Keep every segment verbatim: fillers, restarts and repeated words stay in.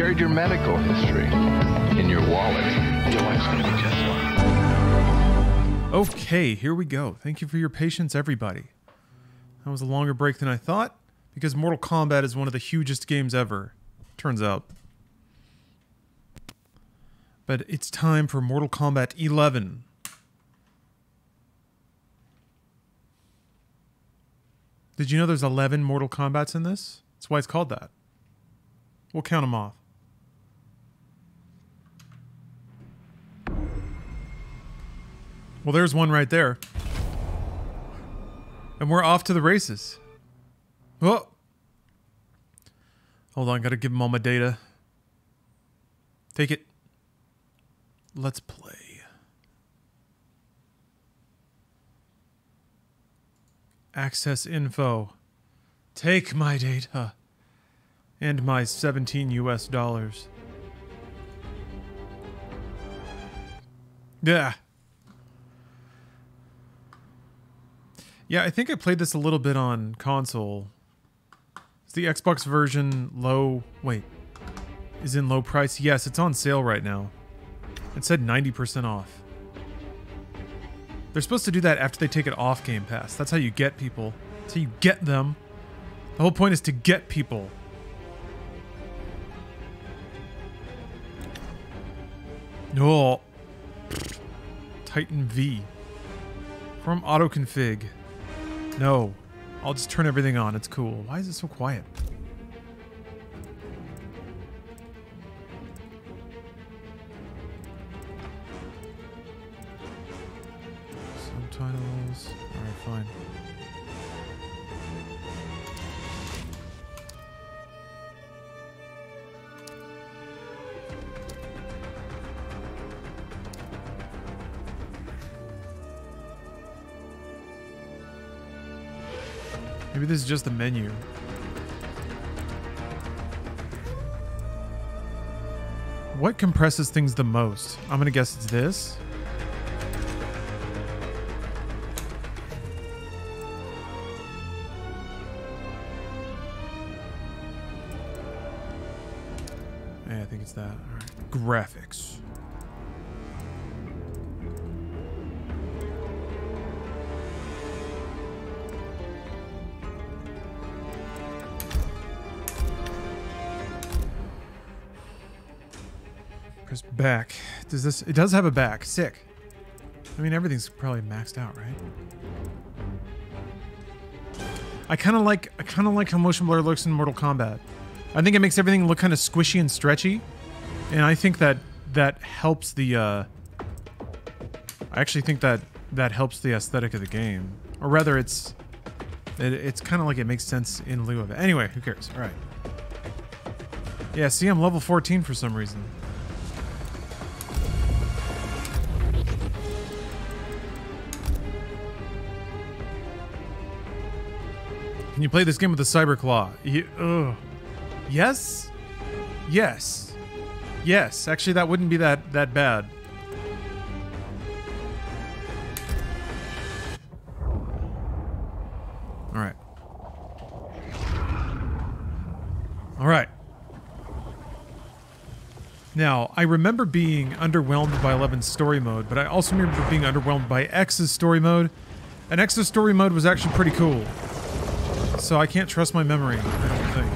carried your medical history in your wallet. Your wife's gonna be dead. Okay, here we go. Thank you for your patience, everybody. That was a longer break than I thought, because Mortal Kombat is one of the hugest games ever, turns out. But it's time for Mortal Kombat eleven. Did you know there's eleven Mortal Kombats in this? That's why it's called that. We'll count them off. Well, there's one right there. And we're off to the races. Whoa. Hold on, gotta give him all my data. Take it. Let's play. Access info. Take my data. And my seventeen U S dollars. Yeah. Yeah, I think I played this a little bit on console. Is the Xbox version low? Wait. Is in low price? Yes, it's on sale right now. It said ninety percent off. They're supposed to do that after they take it off Game Pass. That's how you get people. That's how you get them. The whole point is to get people. No. Oh. Titan V. From auto config. No. I'll just turn everything on. It's cool. Why is it so quiet? Subtitles. Alright, fine. Maybe this is just the menu. What compresses things the most? I'm gonna guess it's this. Hey, I think it's that. All right. Graphics. Back. Does this... It does have a back. Sick. I mean, everything's probably maxed out, right? I kind of like... I kind of like how motion blur looks in Mortal Kombat. I think it makes everything look kind of squishy and stretchy. And I think that that helps the... Uh, I actually think that that helps the aesthetic of the game. Or rather, it's... It, it's kind of like it makes sense in lieu of it. Anyway, who cares? Alright. Yeah, see, I'm level fourteen for some reason. Can you play this game with a cyber claw? You, ugh. Yes? Yes. Yes. Actually, that wouldn't be that, that bad. Alright. Alright. Now, I remember being underwhelmed by eleven's story mode, but I also remember being underwhelmed by X's story mode. And X's story mode was actually pretty cool. So I can't trust my memory, I don't think.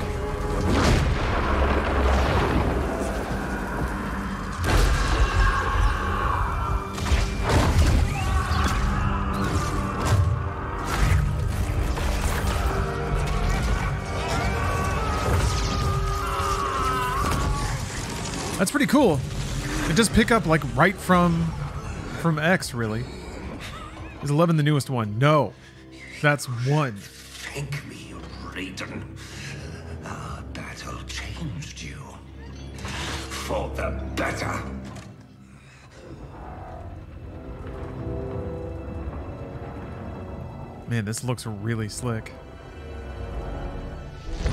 That's pretty cool. It does pick up like right from from X, really. Is eleven the newest one? No. That's one. Thank me, Raiden. Our battle changed you. For the better. Man, this looks really slick. I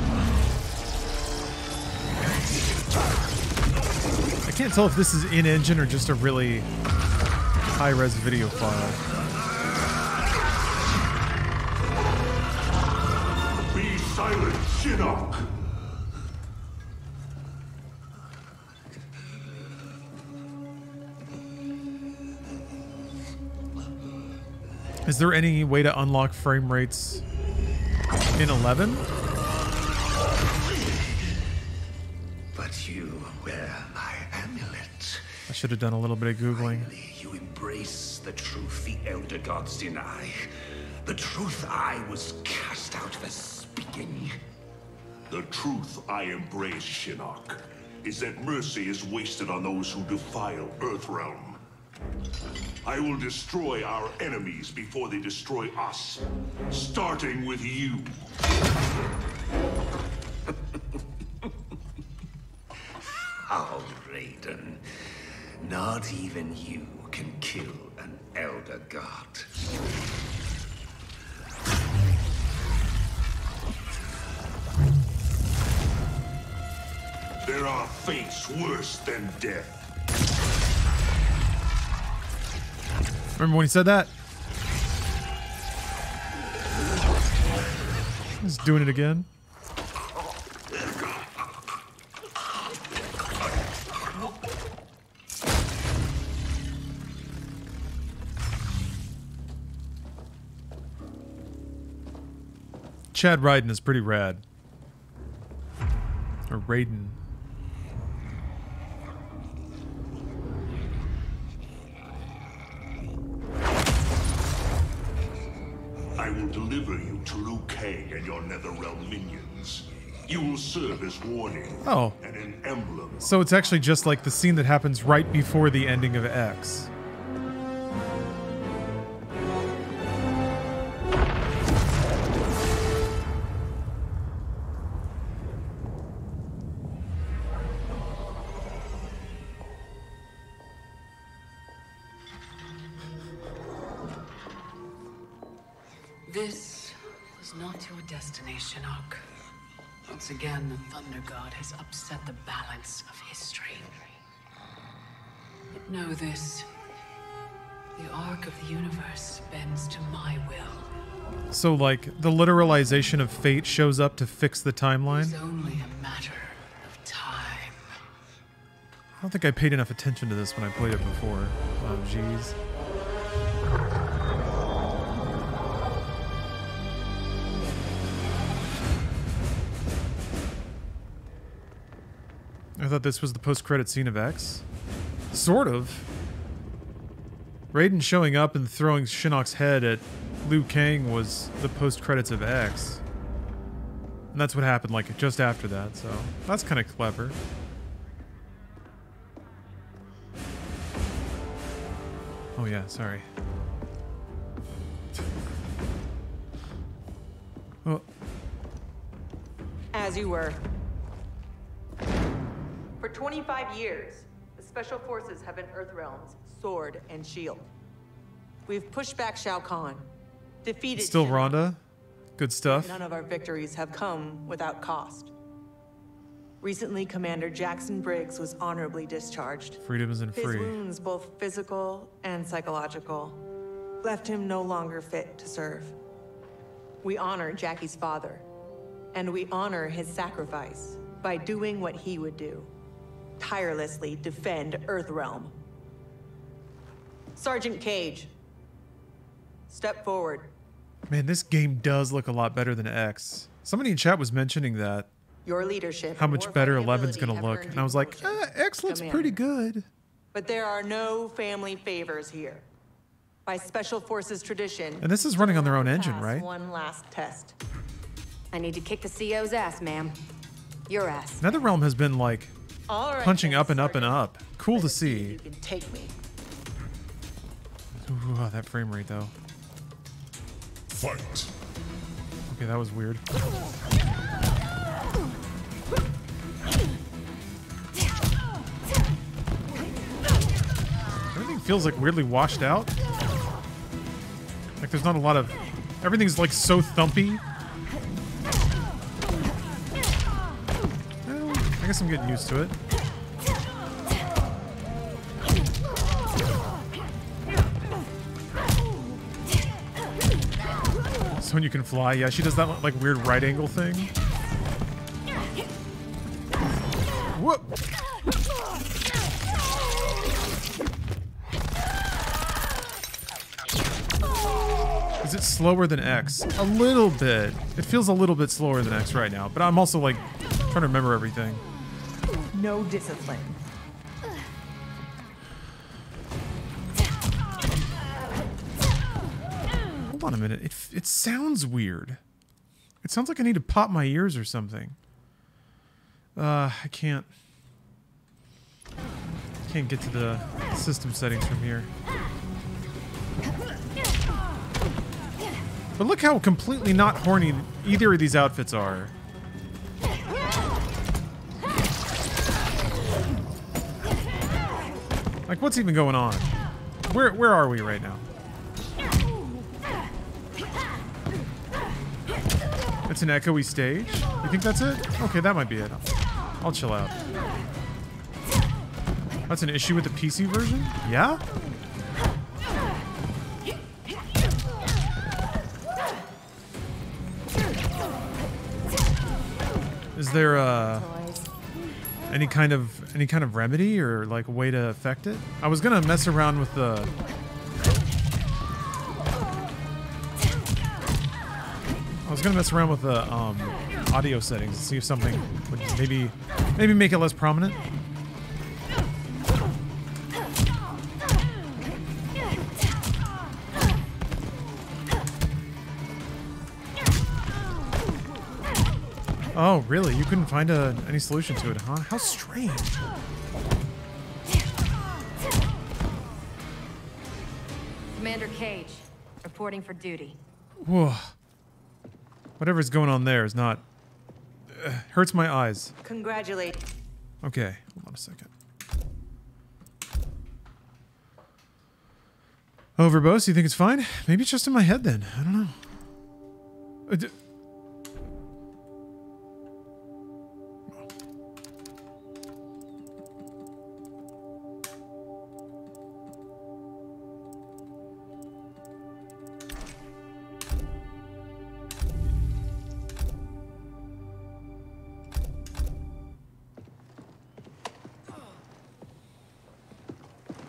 can't tell if this is in-engine or just a really high-res video file. Shinnok. Is there any way to unlock frame rates in eleven? But you wear my amulet. I should have done a little bit of Googling. Finally, you embrace the truth the elder gods deny. The truth I was cast out for speaking. The truth I embrace, Shinnok, is that mercy is wasted on those who defile Earthrealm. I will destroy our enemies before they destroy us, starting with you. Oh, Raiden, not even you can kill an elder god. There are fates worse than death. Remember when he said that? He's doing it again. Chad Raiden is pretty rad. Or Raiden. I will deliver you to Liu Kang and your Netherrealm minions. You will serve as warning oh. and an emblem. So it's actually just like the scene that happens right before the ending of X. This was not your destiny, Shinnok. Once again, the Thunder God has upset the balance of history. But know this. The arc of the universe bends to my will. So, like, the literalization of fate shows up to fix the timeline? It's only a matter of time. I don't think I paid enough attention to this when I played it before. Oh, jeez. I thought this was the post-credit scene of X. Sort of. Raiden showing up and throwing Shinnok's head at Liu Kang was the post-credits of X. And that's what happened, like, just after that, so that's kind of clever. Oh yeah, sorry. Oh. As you were. For twenty-five years, the Special Forces have been Earthrealm's sword and shield. We've pushed back Shao Kahn, defeated... Still Rhonda? Good stuff. None of our victories have come without cost. Recently, Commander Jackson Briggs was honorably discharged. Freedom isn't free. His wounds, both physical and psychological, left him no longer fit to serve. We honor Jackie's father, and we honor his sacrifice by doing what he would do. Tirelessly defend Earthrealm. Sergeant Cage, step forward. Man, this game does look a lot better than X. Somebody in chat was mentioning that. Your leadership. How much better eleven's gonna look. And I was like, ah, X looks pretty good. But there are no family favors here. By Special Forces tradition. And this is running on their own engine, right? One last test. I need to kick the C O's ass, ma'am. Your ass. Netherrealm has been like... Right, punching up and up and up. Cool to see. You can take me. Ooh, that frame rate though. Fight. Okay, that was weird. Everything feels like weirdly washed out. Like there's not a lot of... Everything's like so thumpy. I guess I'm getting used to it. So when you can fly, yeah, she does that like weird right angle thing. Whoop! is it slower than X? A little bit. It feels a little bit slower than X right now, but I'm also like trying to remember everything. No discipline. Hold on a minute. It, it sounds weird. It sounds like I need to pop my ears or something. Uh, I can't. Can't get to the system settings from here. But look how completely not horny either of these outfits are. Like, what's even going on? Where where are we right now? It's an echoey stage? You think that's it? Okay, that might be it. I'll chill out. That's an issue with the P C version? Yeah? Is there uh, any kind of any kind of remedy or like a way to affect it? I was gonna mess around with the. I was gonna mess around with the um, audio settings to see if something would maybe maybe make it less prominent. Oh, really? You couldn't find a, any solution to it, huh? How strange. Commander Cage, reporting for duty. Whoa. Whatever's going on there is not... Uh, hurts my eyes. Congratulate. Okay, hold on a second. Oh, verbose, you think it's fine? Maybe it's just in my head then. I don't know. Uh, d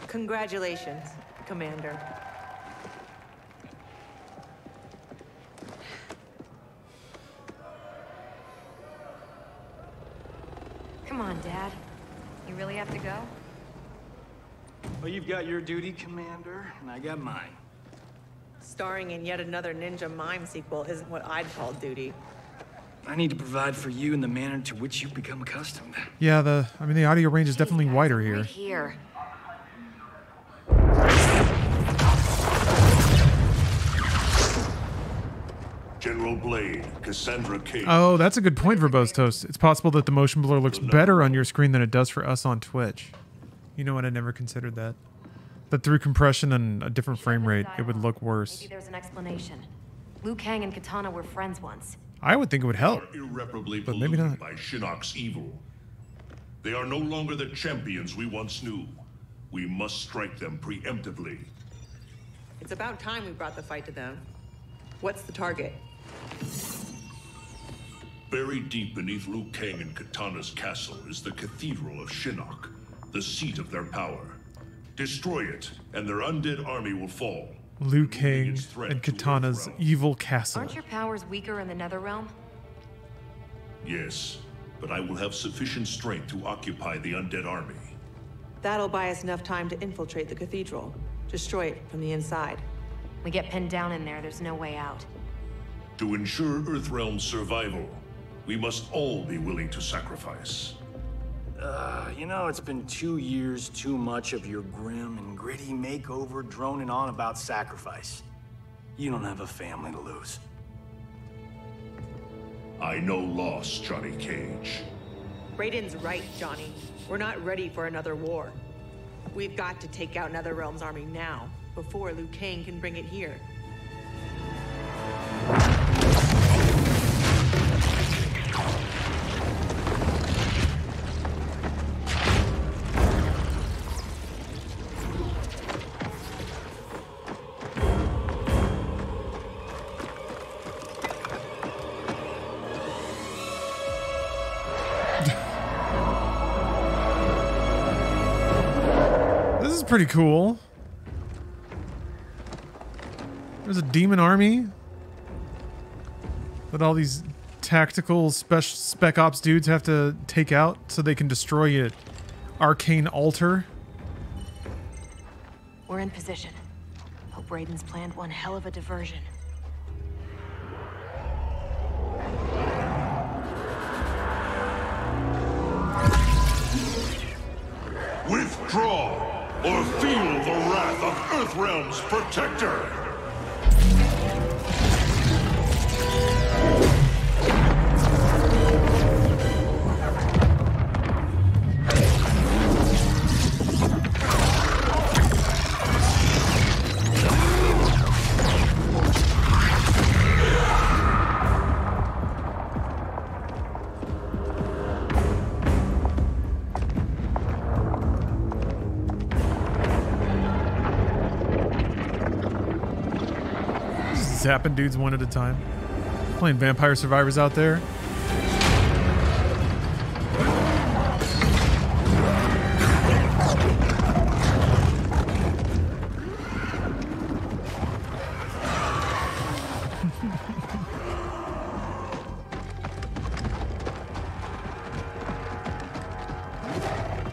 Congratulations, Commander. Come on, Dad. You really have to go? Well, you've got your duty, Commander, and I got mine. Starring in yet another Ninja Mime sequel isn't what I'd call duty. I need to provide for you in the manner to which you've become accustomed. Yeah, the I mean the audio range is definitely hey, wider here. Right here. General Blade, Cassandra Cage. Oh, that's a good point, Verbose Toast. It's possible that the motion blur looks better on your screen than it does for us on Twitch. You know what? I never considered that. That through compression and a different frame rate, it would look worse. Maybe there's an explanation. Liu Kang and Kitana were friends once. I would think it would help, but maybe not. By Shinnok's evil. They are no longer the champions we once knew. We must strike them preemptively. It's about time we brought the fight to them. What's the target? Buried deep beneath Liu Kang and Kitana's castle is the Cathedral of Shinnok, the seat of their power. Destroy it, and their undead army will fall. Liu Kang and Kitana's evil castle. Aren't your powers weaker in the Netherrealm? Yes, but I will have sufficient strength to occupy the undead army. That'll buy us enough time to infiltrate the cathedral. Destroy it from the inside. We get pinned down in there, there's no way out. To ensure Earthrealm's survival, we must all be willing to sacrifice. Uh, you know, it's been two years too much of your grim and gritty makeover droning on about sacrifice. You don't have a family to lose. I know loss, Johnny Cage. Raiden's right, Johnny. We're not ready for another war. We've got to take out Netherrealm's army now, before Liu Kang can bring it here. This is pretty cool. There's a demon army that all these tactical spec, spec ops dudes have to take out so they can destroy an arcane altar. We're in position. Hope Raiden's planned one hell of a diversion. Withdraw, or feel the wrath of Earthrealm's protector! Zapping dudes one at a time. Playing Vampire Survivors out there.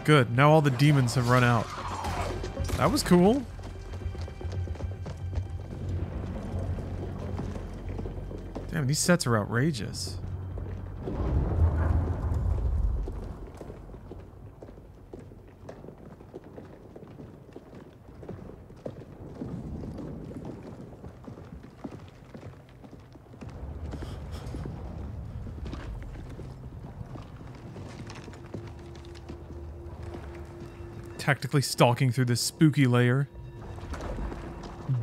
Good. Now all the demons have run out. That was cool. Damn, these sets are outrageous. Tactically stalking through this spooky layer.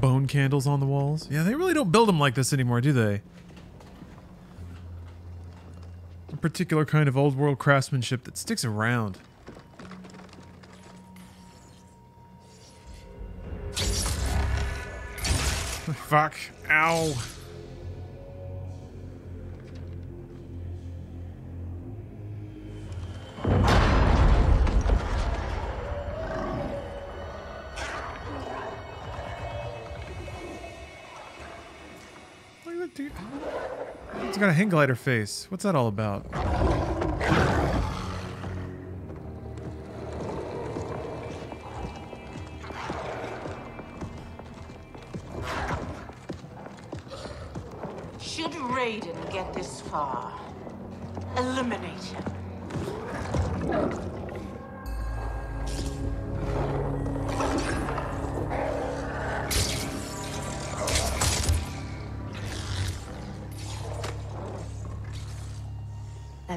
Bone candles on the walls. Yeah, they really don't build them like this anymore, do they? Particular kind of old world craftsmanship that sticks around. Fuck. Ow. Look at that dude. It's got a hang glider face. What's that all about? Should Raiden get this far, eliminate him.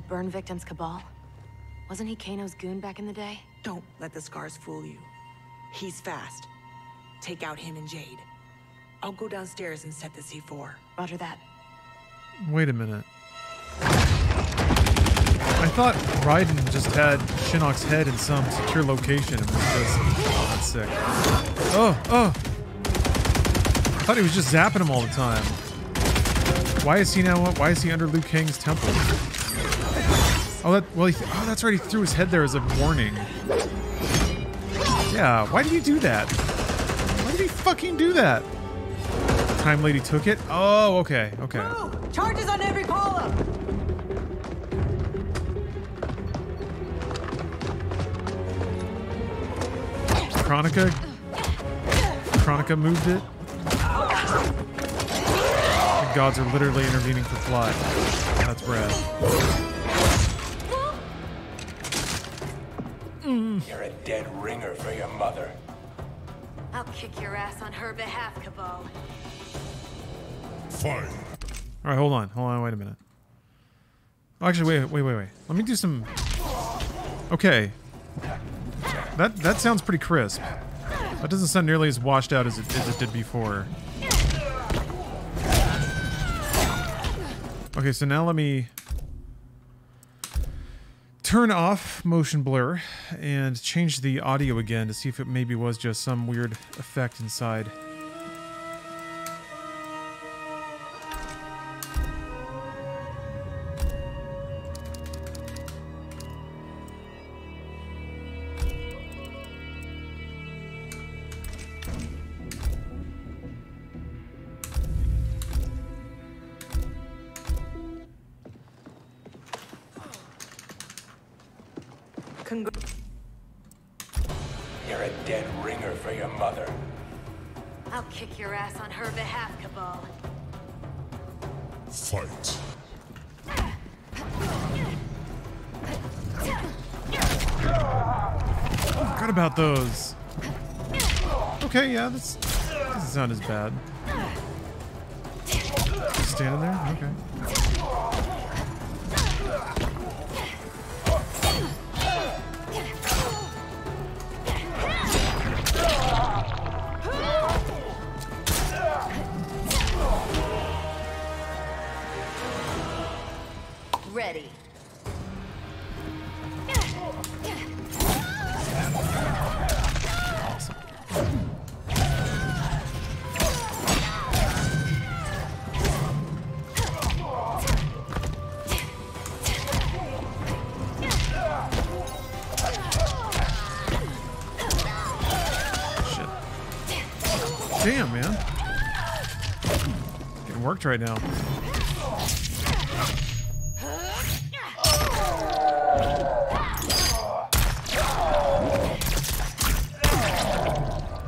Burn victims cabal? Wasn't he Kano's goon back in the day? Don't let the scars fool you. He's fast. Take out him and Jade. I'll go downstairs and set the C four. Roger that. Wait a minute. I thought Raiden just had Shinnok's head in some secure location and was just... Oh, that's sick. Oh, oh! I thought he was just zapping him all the time. Why is he now... Why is he under Liu Kang's temple? Oh, that, well, he th oh, that's right. He threw his head there as a warning. Yeah, why do you do that? Why did he fucking do that? Time Lady took it? Oh, okay, okay. No, charges on every column! Kronika? Kronika moved it? The gods are literally intervening for fly. That's rad. You're a dead ringer for your mother. I'll kick your ass on her behalf, Cabal. Fine. All right, hold on, hold on, wait a minute. Oh, actually, wait, wait, wait, wait. Let me do some. Okay. That that sounds pretty crisp. That doesn't sound nearly as washed out as it as it did before. Okay, so now let me. Turn off motion blur and change the audio again to see if it maybe was just some weird effect inside. congr- You're a dead ringer for your mother. I'll kick your ass on her behalf, Cabal. Fight. I forgot about those. Okay, yeah, this, this is not as bad. Just standing there? Okay. Ready. Damn, man. Getting worked right now.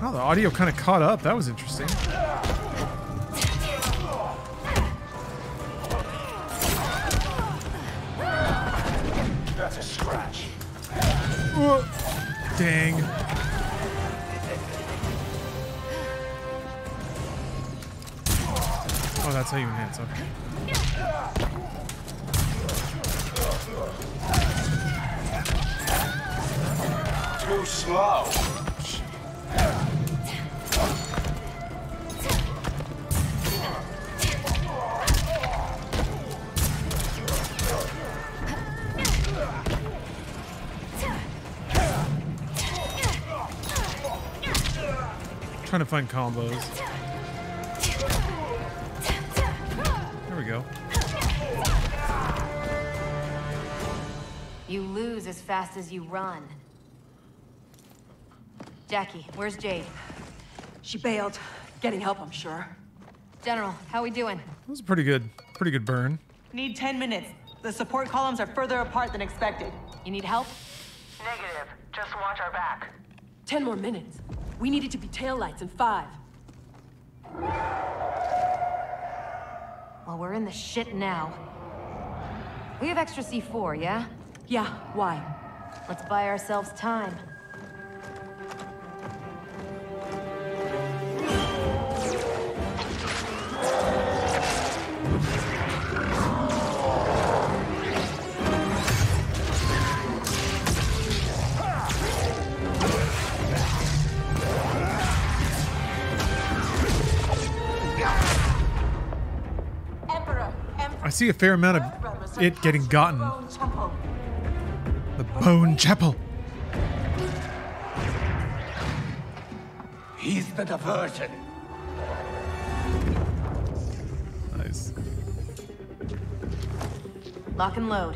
Oh, the audio kind of caught up. That was interesting. That's a scratch. Whoa. Dang. Oh, that's how you enhance, okay. Too slow. I'm trying to find combos. You lose as fast as you run. Jackie, where's Jade? She bailed. Getting help, I'm sure. General, how we doing? That was a pretty good, pretty good burn. Need ten minutes. The support columns are further apart than expected. You need help? Negative. Just watch our back. Ten more minutes. We needed to be taillights in five. Well, we're in the shit now. We have extra C four, yeah? Yeah, why? Let's buy ourselves time. I see a fair amount of it getting gotten. The Bone Chapel. He's the diversion. Nice. Lock and load.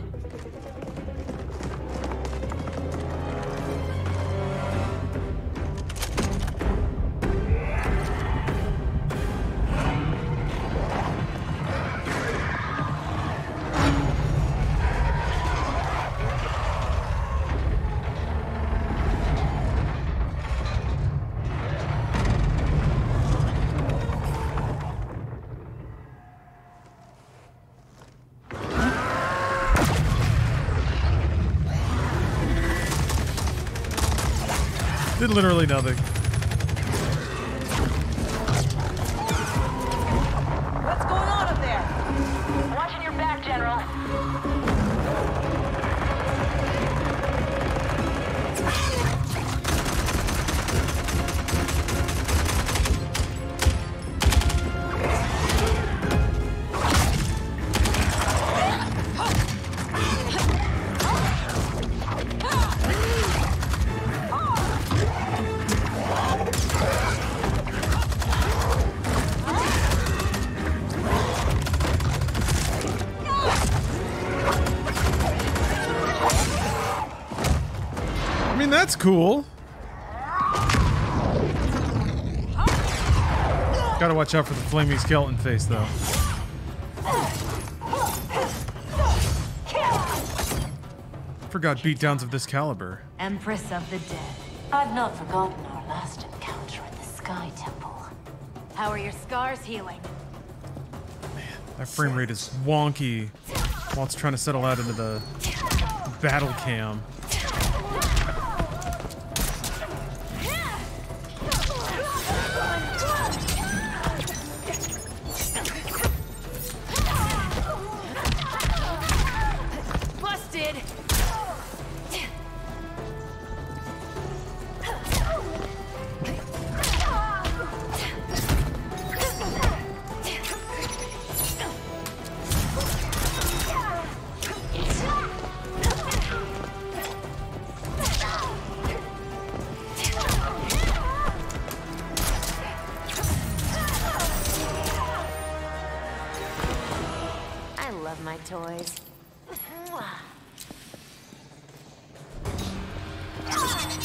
Did literally nothing. What's going on up there? Watching your back, General. That's cool. Gotta watch out for the flaming skeleton face, though. forgot beatdowns of this caliber. Empress of the Dead. I've not forgotten our last encounter at the Sky Temple. How are your scars healing? Man, that frame rate is wonky while it's trying to settle out into the battle cam.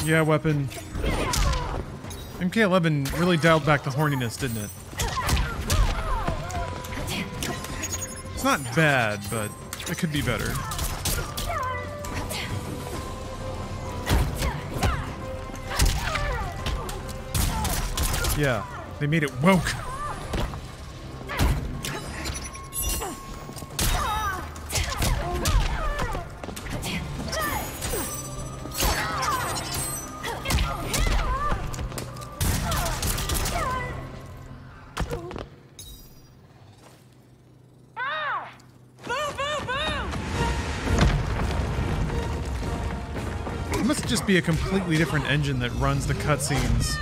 Yeah, weapon. M K eleven really dialed back the horniness, didn't it? It's not bad, but it could be better. Yeah, they made it woke. Be a completely different engine that runs the cutscenes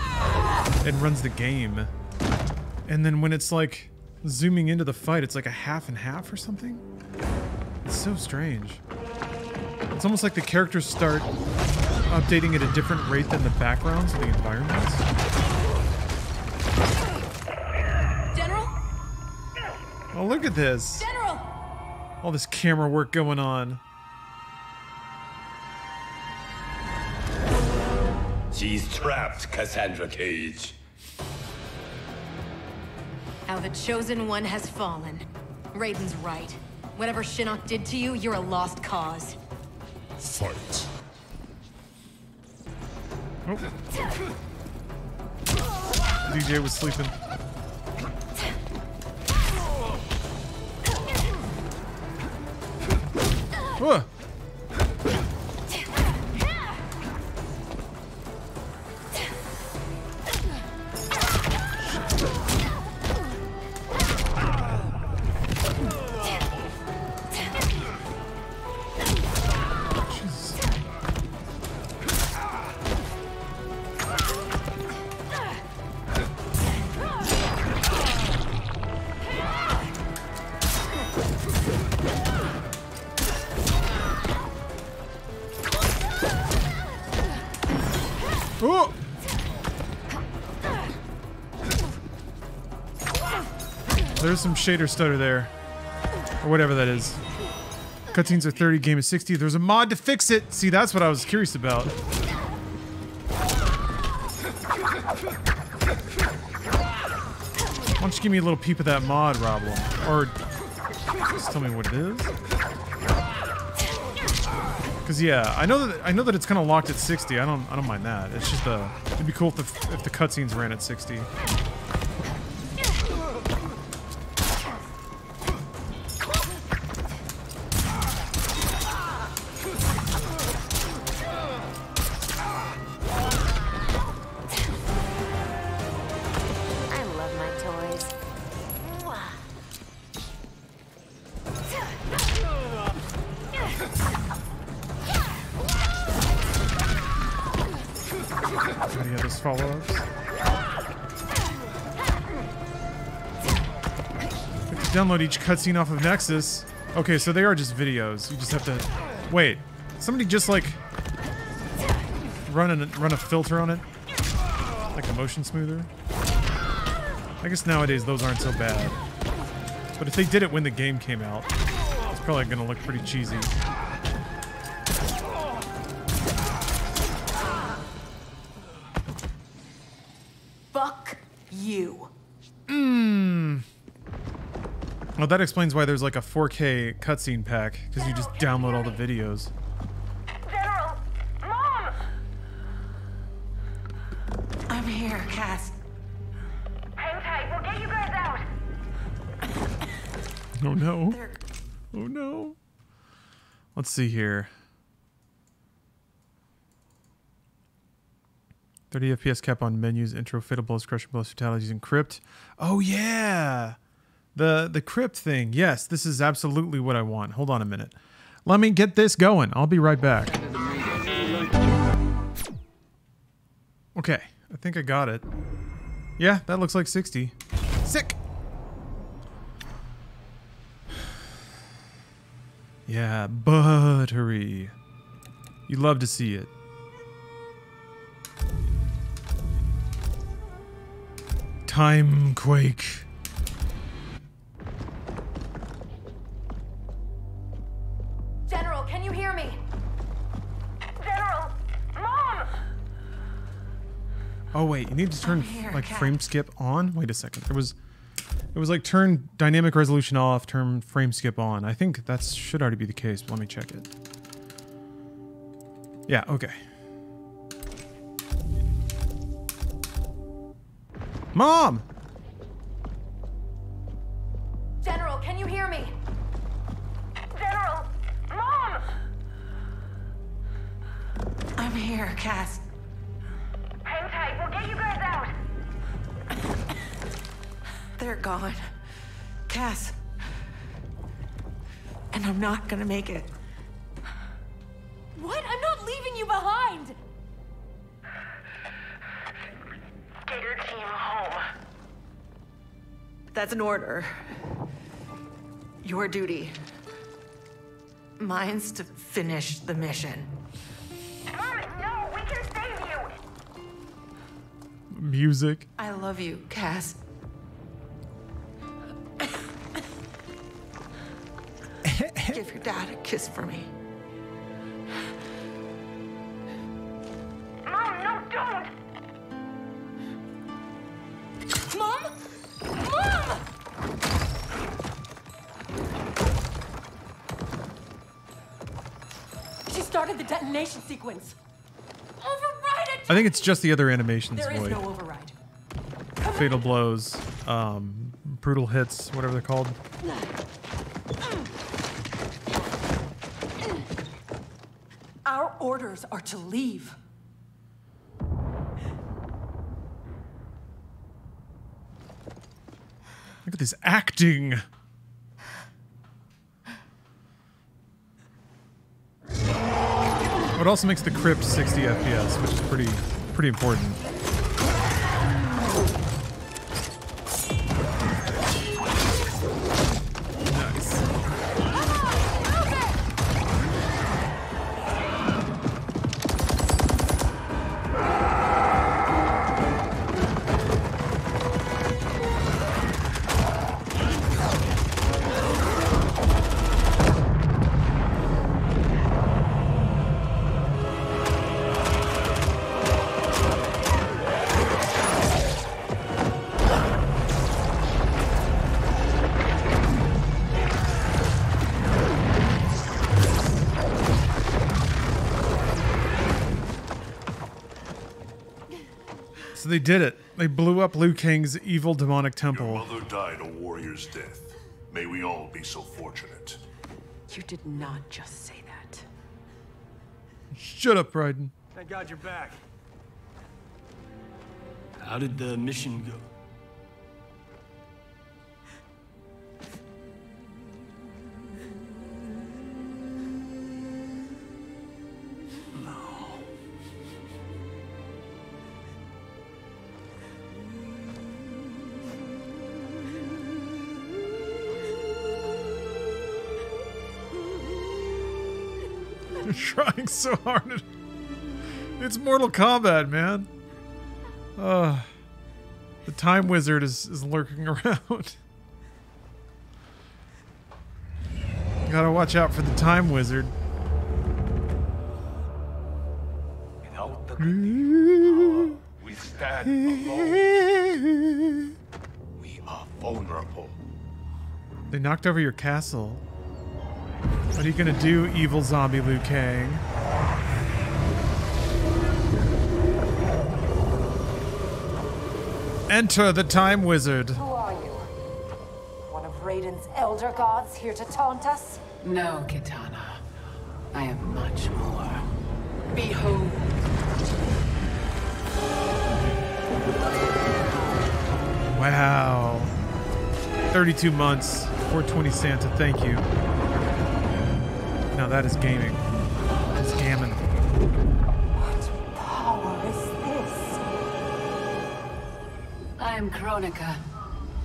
and runs the game, and then when it's like zooming into the fight, it's like a half and half or something. It's so strange. It's almost like the characters start updating at a different rate than the backgrounds and the environments. General? Oh, look at this. General! All this camera work going on. She's trapped, Cassandra Cage. How the Chosen One has fallen. Raiden's right. Whatever Shinnok did to you, you're a lost cause. Fight. Oh. D J was sleeping. Whoa. There's some shader stutter there, or whatever that is. Cutscenes are thirty, game is sixty. There's a mod to fix it. See, that's what I was curious about. Why don't you give me a little peep of that mod, Roblin? Or just tell me what it is. Cause yeah, I know that I know that it's kind of locked at sixty. I don't I don't mind that. It's just the it'd be cool if the if the cutscenes ran at sixty. Download each cutscene off of Nexus. Okay, so they are just videos. You just have to wait. Somebody just like run a run a filter on it, like a motion smoother. I guess nowadays those aren't so bad. But if they did it when the game came out, it's probably gonna look pretty cheesy. Fuck you. Mmm. Well, that explains why there's like a four K cutscene pack, because you just download all the videos. Come here, Cass. Hang tight. We'll get you guys out. Oh no. They're... Oh no. Let's see here. thirty F P S cap on menus, intro, fatal blows, crushing blows, fatalities, and crypt. Oh yeah. The the crypt thing. Yes, this is absolutely what I want. Hold on a minute. Let me get this going. I'll be right back. Okay, I think I got it. Yeah, that looks like sixty. Sick. Yeah, buttery. You'd love to see it. Time quake. General, can you hear me? General, Mom. Oh wait, you need to turn here, like Kat. Frame skip on. Wait a second. There was, it was like turn dynamic resolution off, turn frame skip on. I think that should already be the case. But let me check it. Yeah. Okay. Mom! General, can you hear me? General! Mom! I'm here, Cass. Hang tight, we'll get you guys out! They're gone. Cass. And I'm not gonna make it. What? I'm not leaving you behind! Get your team home. That's an order. Your duty. Mine's to finish the mission. Mom, no, we can save you. Music. I love you, Cass. Give your dad a kiss for me. Mom, no, don't. Mom? Mom! She started the detonation sequence. Override it! I think it's just the other animations. There is void. No override. Come Fatal on. Blows, um, brutal hits, whatever they're called. Our orders are to leave. Look at this acting. It also makes the crypt sixty F P S, which is pretty, pretty important. They did it. They blew up Liu Kang's evil demonic temple. Your mother died a warrior's death. May we all be so fortunate. You did not just say that. Shut up, Raiden. Thank God you're back. How did the mission go? Trying so hard. It's Mortal Kombat, man. Uh, the time wizard is, is lurking around. Gotta watch out for the time wizard. Without the power, we stand alone. We are vulnerable. They knocked over your castle. What are you gonna do, evil zombie Liu Kang? Enter the Time Wizard. Who are you? One of Raiden's elder gods here to taunt us? No, Kitana. I am much more. Behold. Wow. thirty-two months, four twenty Santa, thank you. Now that is gaming. That's gammon. What power is this? I am Kronika,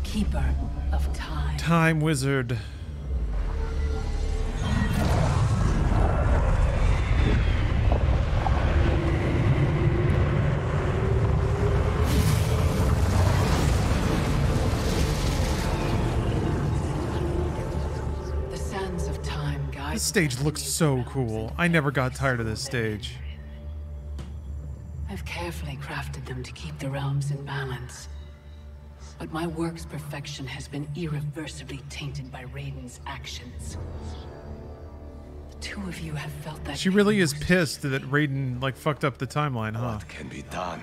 keeper of time. Time wizard. This stage looks so cool. I never got tired of this stage. I've carefully crafted them to keep the realms in balance. But my work's perfection has been irreversibly tainted by Raiden's actions. The two of you have felt that... She really is pissed that Raiden, like, fucked up the timeline, huh? What can be done?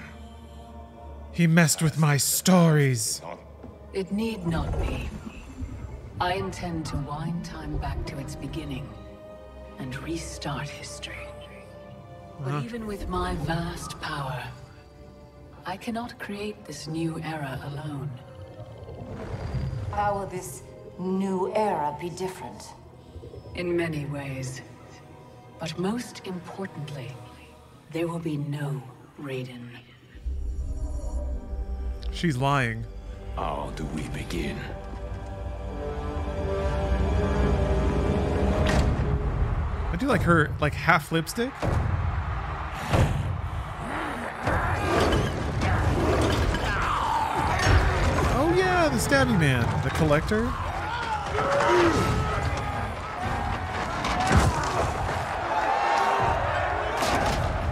He messed with my stories. It need not be. I intend to wind time back to its beginning. And restart history. But huh. even with my vast power, I cannot create this new era alone. How will this new era be different? In many ways. But most importantly, there will be no Raiden. She's lying. How do we begin? I do like her, like, half lipstick. Oh yeah, the stabby man, the collector.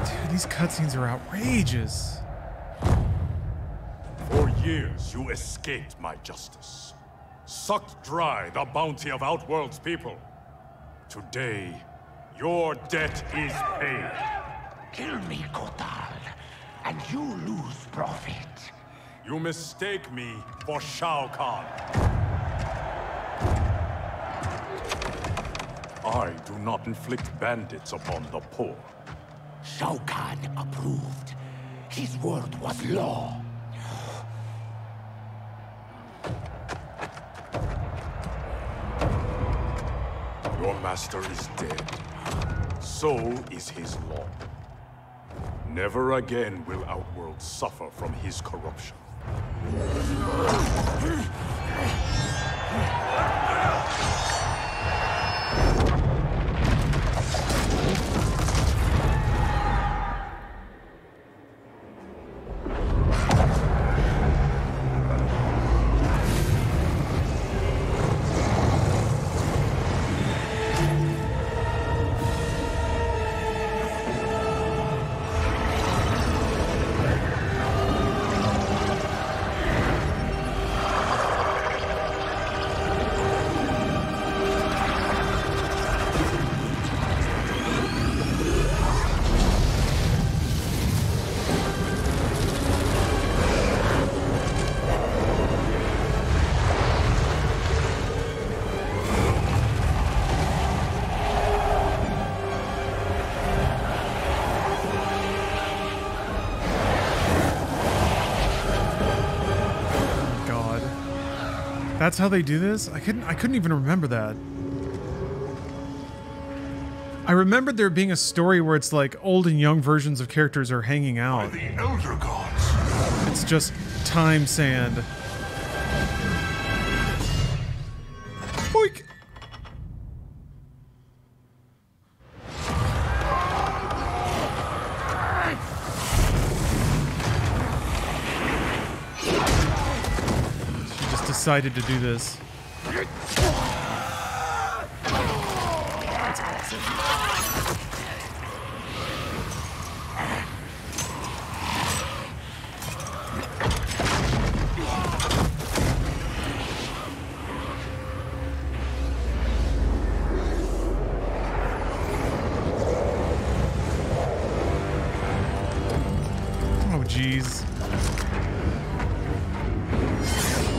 Dude, these cutscenes are outrageous. For years you escaped my justice, sucked dry the bounty of Outworld's people. Today, your debt is paid. Kill me, Kotal, and you lose profit. You mistake me for Shao Kahn. I do not inflict bandits upon the poor. Shao Kahn approved. His word was law. Your master is dead. So is his law. Never again will Outworld suffer from his corruption. That's how they do this? I couldn't I couldn't even remember that. I remembered there being a story where it's like old and young versions of characters are hanging out. By the elder gods. It's just time sand. Boink. Decided to do this. That's awesome. Oh, geez.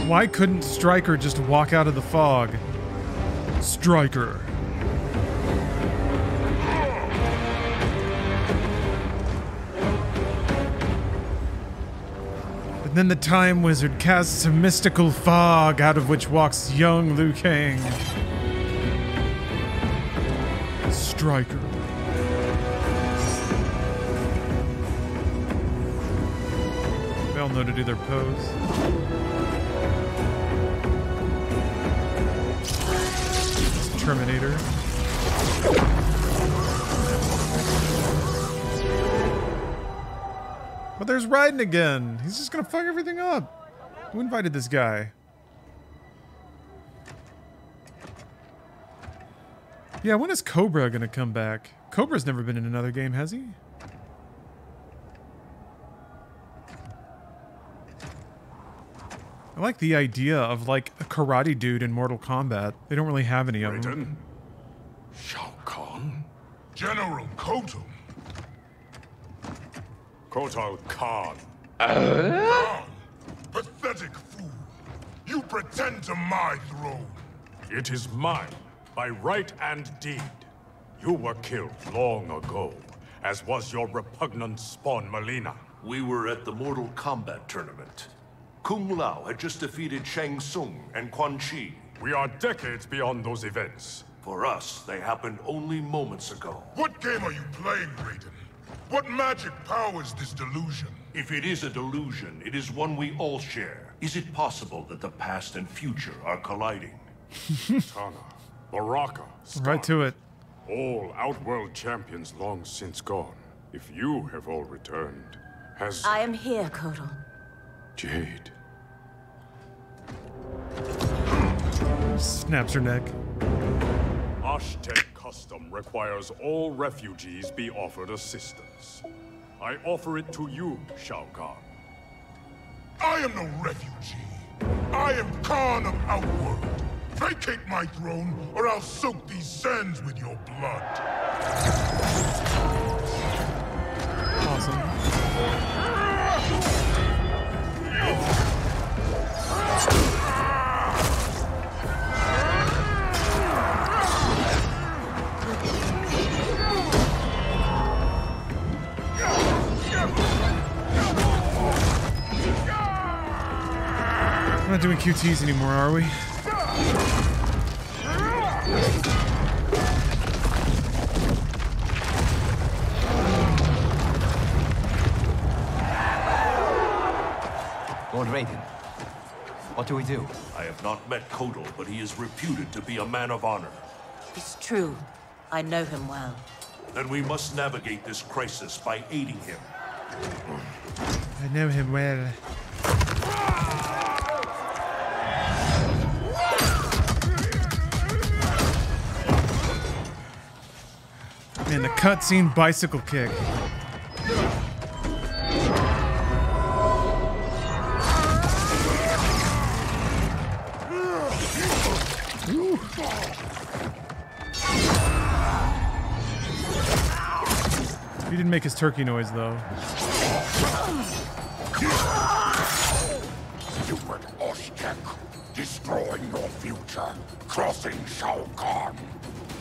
Why couldn't Stryker just walk out of the fog? Stryker. And then the Time Wizard casts a mystical fog out of which walks young Liu Kang. Stryker. They all know to do their pose. Terminator. But there's Raiden again. He's just gonna fuck everything up. Who invited this guy? Yeah, when is Cobra gonna come back? Cobra's never been in another game, has he? I like the idea of like a karate dude in Mortal Kombat. They don't really have any of them. Shao Kahn, General Kotal. Kotal Kahn. Uh? Pathetic fool. You pretend to my throne. It is mine, by right and deed. You were killed long ago, as was your repugnant spawn, Mileena. We were at the Mortal Kombat tournament. Kung Lao had just defeated Shang Tsung and Quan Chi. We are decades beyond those events. For us, they happened only moments ago. What game are you playing, Raiden? What magic powers this delusion? If it is a delusion, it is one we all share. Is it possible that the past and future are colliding? Kitana, Baraka, Star, right to it. All Outworld champions long since gone. If you have all returned, has... I am here, Kotal. Jade. Snaps her neck. Aztec custom requires all refugees be offered assistance. I offer it to you, Shao Kahn. I am no refugee. I am Khan of Outworld. Vacate my throne, or I'll soak these sands with your blood. Awesome. We're not doing Q Ts anymore, are we? Lord Raiden, what do we do? I have not met Kotal, but he is reputed to be a man of honor. It's true. I know him well. Then we must navigate this crisis by aiding him. I know him well. Man, the cutscene bicycle kick. He didn't make his turkey noise, though. You were Aztec, destroying your future, crossing Shao Kahn.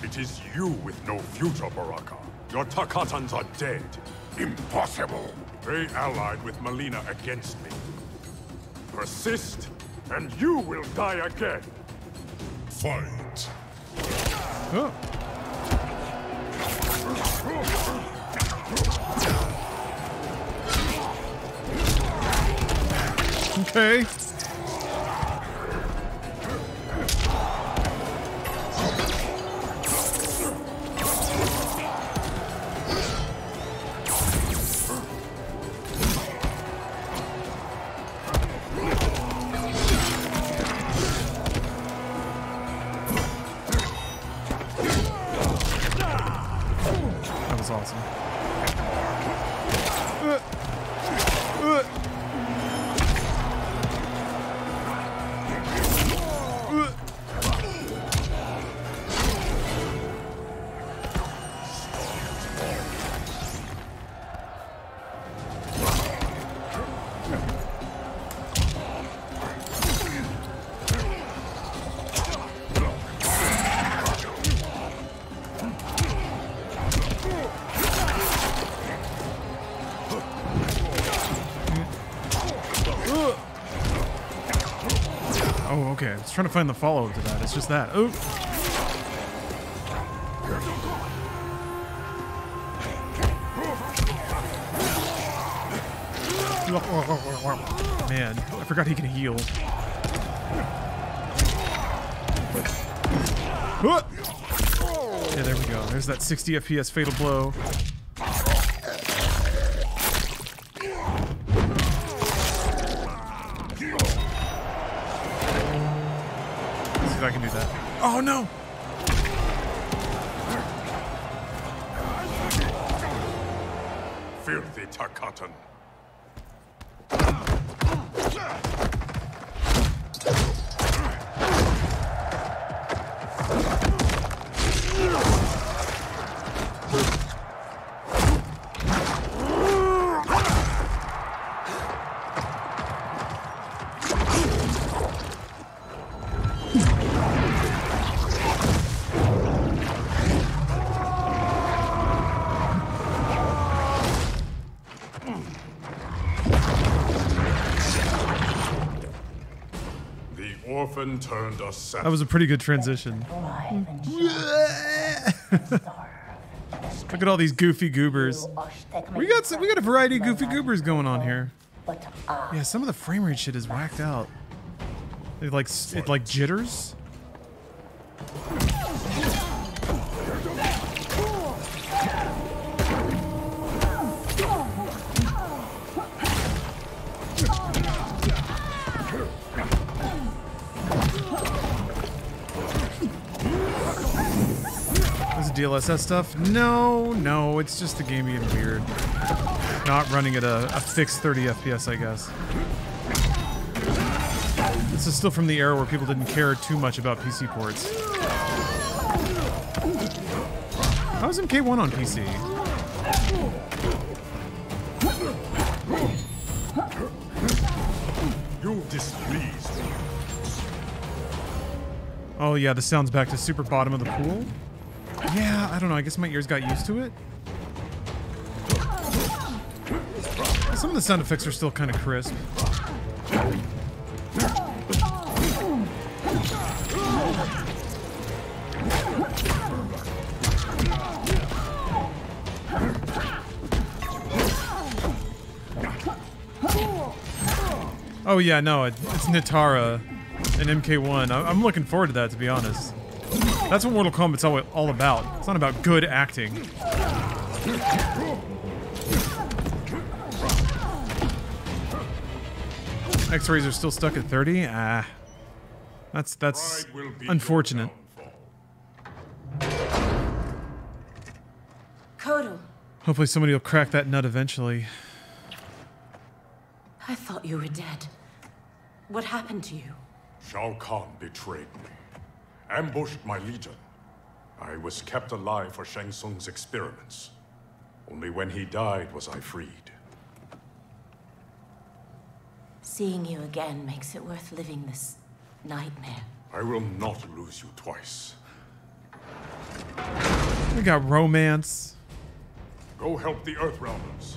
It is you with no future, Baraka. Your Takatans are dead. Impossible. They allied with Mileena against me. Persist, and you will die again. Fight. Huh. Okay. That was awesome. Uh. Uh. Okay, I was trying to find the follow-up to that. It's just that. Oh. Man, I forgot he can heal. Yeah, there we go. There's that sixty F P S fatal blow. I can do that. Oh no! Filthy Tarkatan. Turned us. That was a pretty good transition. Look at all these goofy goobers. We got some, we got a variety of goofy goobers going on here. Yeah, some of the frame rate shit is whacked out. It like it like jitters. D L S S stuff? No, no, it's just the game being weird. Not running at a, a fixed thirty F P S, I guess. This is still from the era where people didn't care too much about P C ports. I was in K one on P C. You displeased me. Oh yeah, the sound's back to super bottom of the pool. Yeah, I don't know. I guess my ears got used to it. Some of the sound effects are still kind of crisp. Oh yeah, no, it, it's Nitara and M K one. I, I'm looking forward to that, to be honest. That's what Mortal Kombat's all, all about. It's not about good acting. X-rays are still stuck at thirty? Ah. That's, that's unfortunate. Kotal. Hopefully somebody will crack that nut eventually. I thought you were dead. What happened to you? Shao Kahn betrayed me. Ambushed my legion. I was kept alive for Shang Tsung's experiments. Only when he died was I freed. Seeing you again makes it worth living this nightmare. I will not lose you twice. We got romance. Go help the Earthrealmers.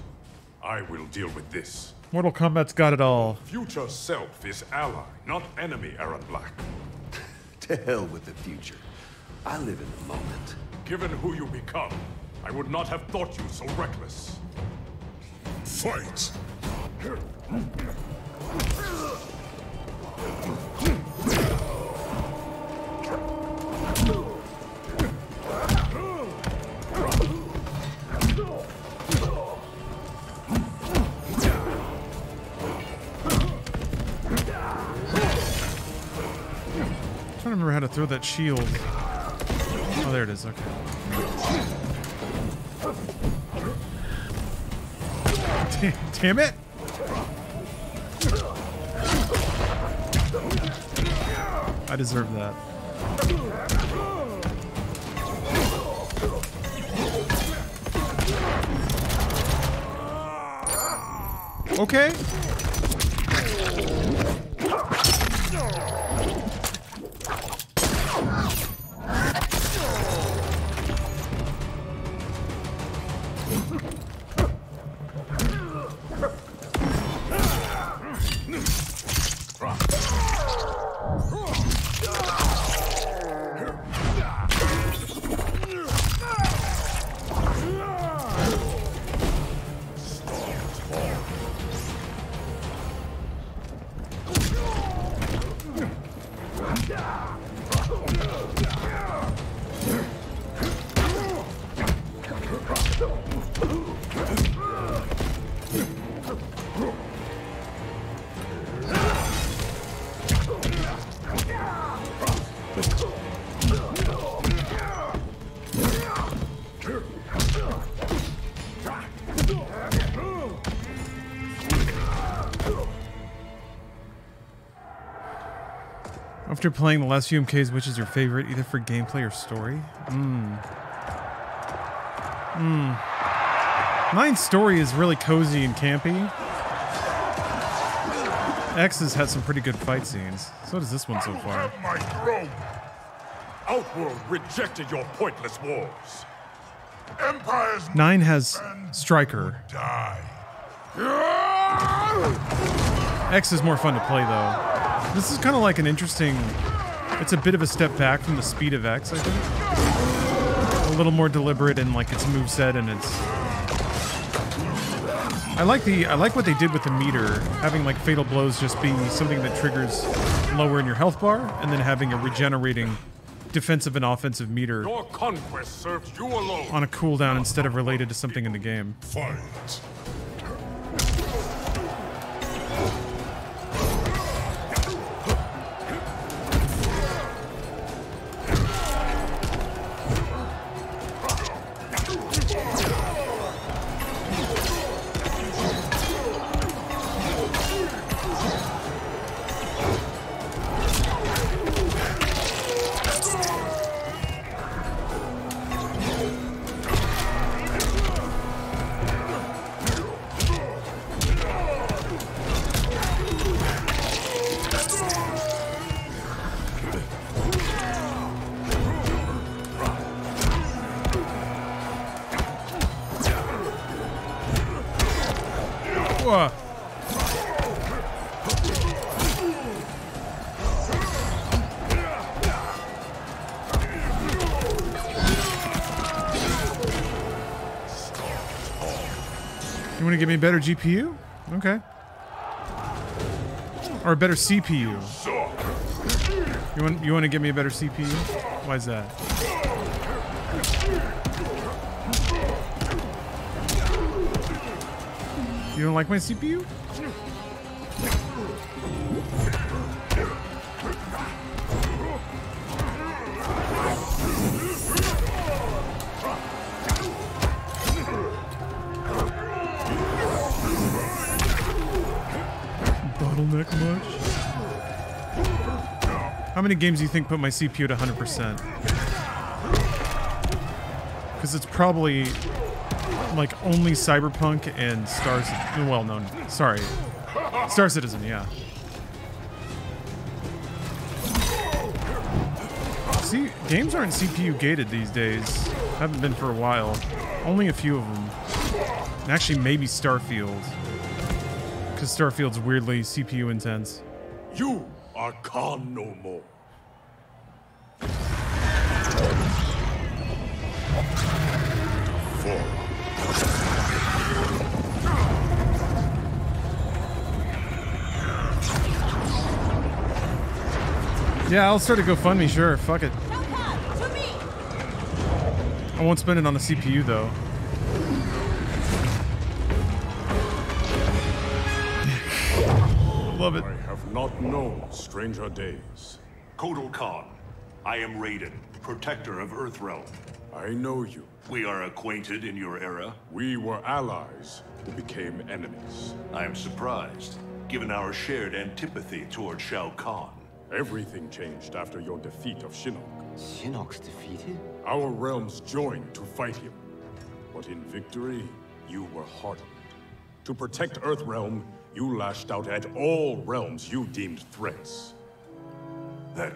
I will deal with this. Mortal Kombat's got it all. Future self is ally, not enemy, Aaron Black. To hell with the future. I live in the moment. Given who you become, I would not have thought you so reckless. Fight! I don't remember how to throw that shield. Oh, there it is. Okay. Damn, damn it! I deserve that. Okay. After playing the last few M Ks, which is your favorite, either for gameplay or story? Mmm. Mmm. Mine's story is really cozy and campy. X's had some pretty good fight scenes. So does this one so far. My throne. Outworld rejected your pointless wars. Empire's Nine has Stryker. Die. X is more fun to play though. This is kind of like an interesting, it's a bit of a step back from the speed of X, I think. A little more deliberate in like its moveset and its... I like the, I like what they did with the meter, having like fatal blows just being something that triggers lower in your health bar, and then having a regenerating defensive and offensive meter your conquest serves you alone. On a cooldown instead of related to something in the game. Fight. Give me a better G P U? Okay. Or a better C P U. You want you want to give me a better C P U? Why is that? You don't like my C P U? Much. How many games do you think put my C P U to one hundred percent? Because it's probably like only Cyberpunk and Star Citizen. Well, no, sorry. Star Citizen, yeah. See, games aren't C P U gated these days. Haven't been for a while. Only a few of them. And actually, maybe Starfield. Because Starfield's weirdly C P U intense. You are Khan no more. Yeah, I'll start a GoFundMe, sure. Fuck it. I won't spend it on the C P U though. Love it. I have not known stranger days. Kotal Kahn, I am Raiden, protector of Earthrealm. I know you. We are acquainted in your era. We were allies who became enemies. I am surprised, given our shared antipathy toward Shao Kahn. Everything changed after your defeat of Shinnok. Shinnok's defeated? Our realms joined to fight him. But in victory, you were hardened. To protect Earthrealm, you lashed out at all realms you deemed threats. That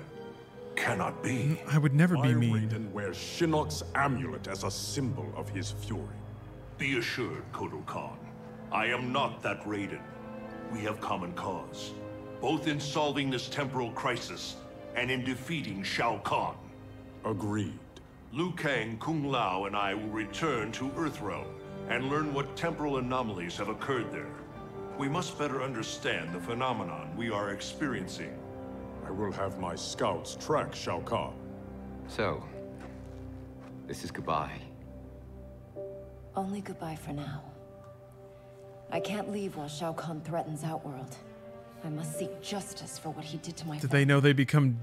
cannot be. I would never My be mean. Raiden wears Shinnok's amulet as a symbol of his fury. Be assured, Kotal Kahn, I am not that Raiden. We have common cause, both in solving this temporal crisis and in defeating Shao Kahn. Agreed. Liu Kang, Kung Lao, and I will return to Earthrealm and learn what temporal anomalies have occurred there. We must better understand the phenomenon we are experiencing. I will have my scouts track Shao Kahn. So, this is goodbye. Only goodbye for now. I can't leave while Shao Kahn threatens Outworld. I must seek justice for what he did to my family. Did they know they become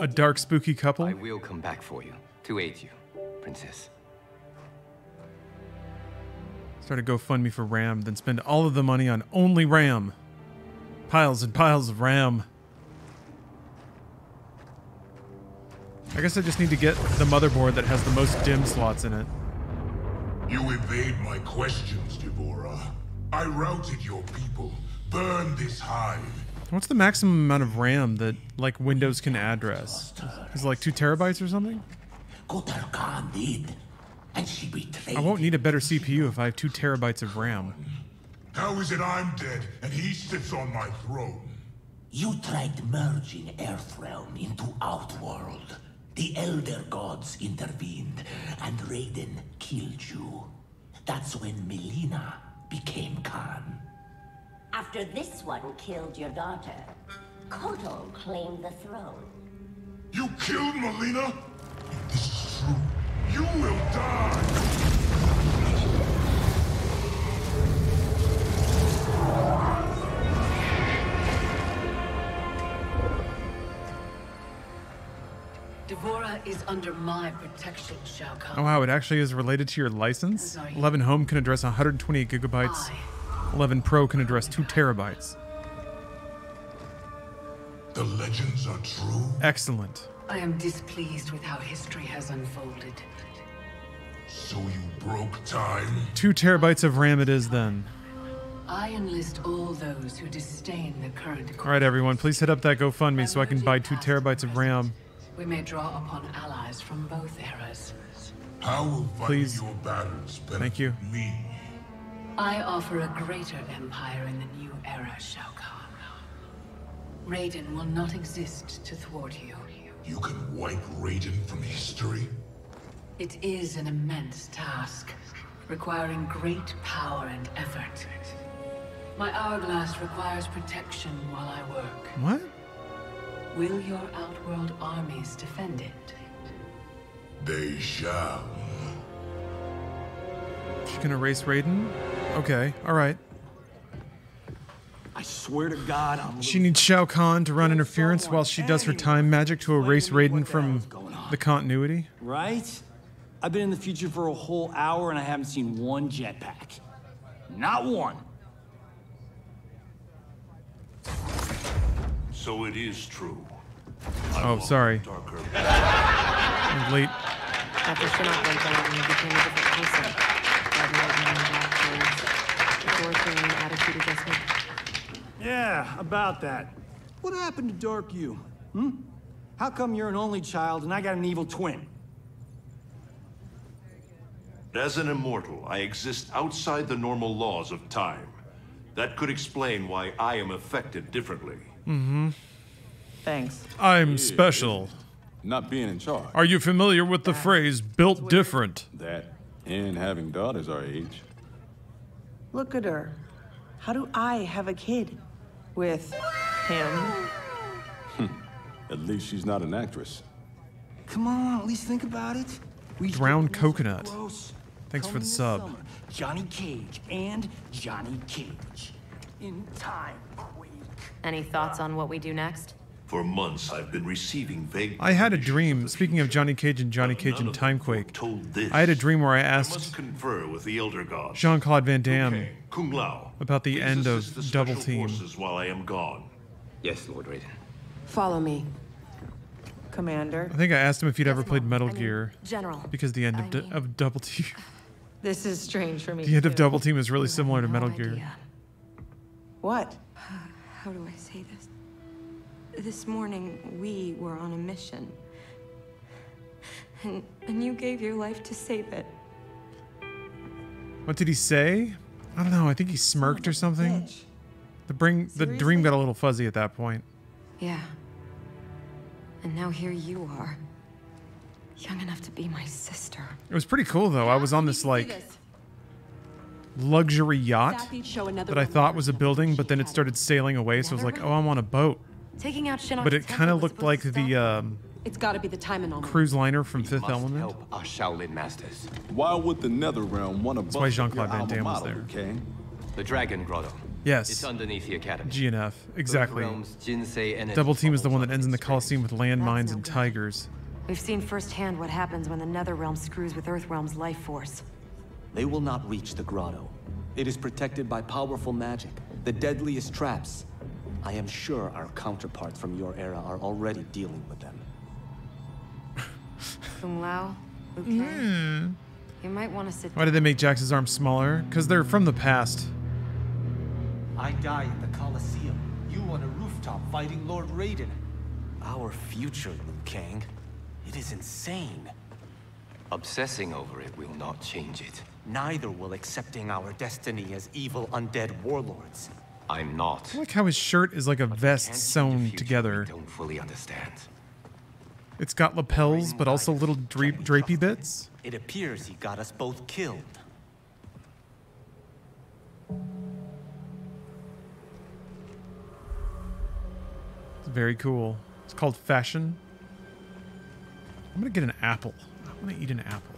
a dark, spooky couple? I will come back for you, to aid you, Princess. Start a GoFundMe for RAM, then spend all of the money on only RAM. Piles and piles of RAM. I guess I just need to get the motherboard that has the most DIMM slots in it. You evade my questions, D'Vorah. I routed your people. Burn this hive. What's the maximum amount of RAM that, like, Windows can address? Is it like two terabytes or something? Kotal Kahn did, and she betrayed. I won't need a better C P U if I have two terabytes of RAM. How is it I'm dead and he sits on my throne? You tried merging Earthrealm into Outworld. The Elder Gods intervened, and Raiden killed you. That's when Mileena became Kahn. After this one killed your daughter, Kotal claimed the throne. You killed Mileena? If this is true, you will die! D'Vorah is under my protection, Shao Kahn. Oh wow, it actually is related to your license? eleven Home can address one hundred twenty-eight gigabytes. eleven Pro can address two terabytes. The legends are true? Excellent. I am displeased with how history has unfolded. So you broke time? Two terabytes of RAM it is then. I enlist all those who disdain the current... Alright everyone, please hit up that GoFundMe so I can buy two terabytes of RAM. We may draw upon allies from both eras. How will fighting your battles benefit me? I offer a greater empire in the new era, Shao Kahn. Raiden will not exist to thwart you. You can wipe Raiden from history? It is an immense task, requiring great power and effort. My hourglass requires protection while I work. What? Will your Outworld armies defend it? They shall. She can erase Raiden? Okay, alright. I swear to God, I'm... She needs Shao Kahn to run interference while she does her time magic to erase Raiden from the continuity. Right? I've been in the future for a whole hour and I haven't seen one jetpack. Not one. So it is true. I oh, sorry. I'm late. After Shinnok went out, he became a different person. That attitude adjustment. Yeah, about that. What happened to Dark You? Hmm? How come you're an only child and I got an evil twin? As an immortal, I exist outside the normal laws of time. That could explain why I am affected differently. Mm-hmm. Thanks. I'm special. Not being in charge. Are you familiar with the phrase, built different? That, and having daughters our age. Look at her. How do I have a kid? With him. At least she's not an actress. Come on, at least think about it. We Drowned Coconut. Thanks Coming for the sub. Summer, Johnny Cage and Johnny Cage. In time, quake. Any thoughts on what we do next? For months, I've been receiving vague. I had a dream. Speaking of Johnny Cage and Johnny Cage and Timequake, I had a dream where I asked Jean-Claude Van Damme Kung Lao, about the end of the Double Team. While I am gone. Yes, Lord Raiden. Follow me, Commander. I think I asked him if he'd yes, ever played Metal I mean, Gear, General. Because the end of, I mean, of Double Team. This is strange for me. The end too. of Double Team is really you similar to no Metal idea. Gear. What? How do I say this? This morning, we were on a mission, and, and you gave your life to save it. What did he say? I don't know, I think he smirked or something. The, bring, the dream got a little fuzzy at that point. Yeah. And now here you are, young enough to be my sister. It was pretty cool, though. I was on this, like, luxury yacht that I thought was a building, but then it started sailing away, so I was like, oh, I'm on a boat. Taking out Shinnok's but it kind of looked like the um, it's got to be the time and cruise liner from we Fifth must Element. Help our Shaolin masters. Why would the Netherrealm want to That's why Jean-Claude Van Damme was there. Okay. The Dragon Grotto. Yes. It's underneath the academy. G N F. Exactly. Jinsei and Double Team is the one that ends in the Colosseum with landmines and tigers. We've seen firsthand what happens when the Netherrealm screws with Earthrealm's life force. They will not reach the grotto. It is protected by powerful magic, the deadliest traps. I am sure our counterparts from your era are already dealing with them. Kung Lao, Liu Kang. Mm. You might want to sit. Why did they make Jax's arm smaller? Because they're from the past. I die at the Colosseum. You on a rooftop fighting Lord Raiden. Our future, Liu Kang. It is insane. Obsessing over it will not change it. Neither will accepting our destiny as evil undead warlords. I'm not. I like how his shirt is like a but vest sewn together. Don't fully understand. It's got lapels, but also little dra drapey bits. It appears he got us both killed. It's very cool. It's called fashion. I'm gonna get an apple. I'm gonna eat an apple.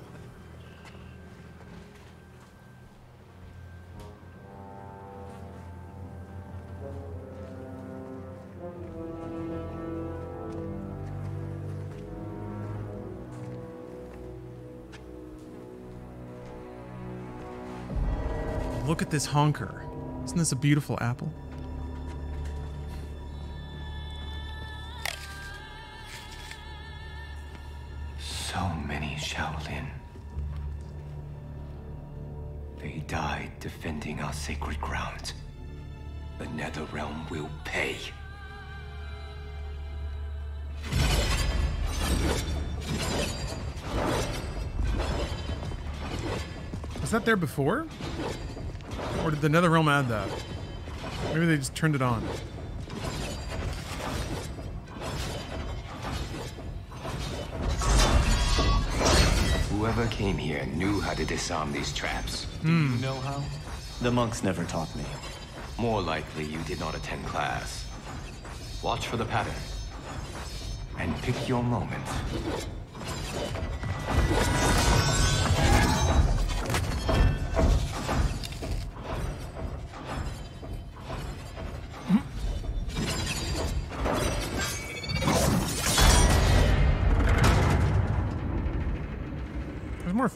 Look at this honker. Isn't this a beautiful apple? So many Shaolin. They died defending our sacred ground. The Netherrealm will pay. Was that there before? Or did the Netherrealm add that? Maybe they just turned it on. Whoever came here knew how to disarm these traps. Mm. Do you know how? The monks never taught me. More likely you did not attend class. Watch for the pattern. And pick your moment.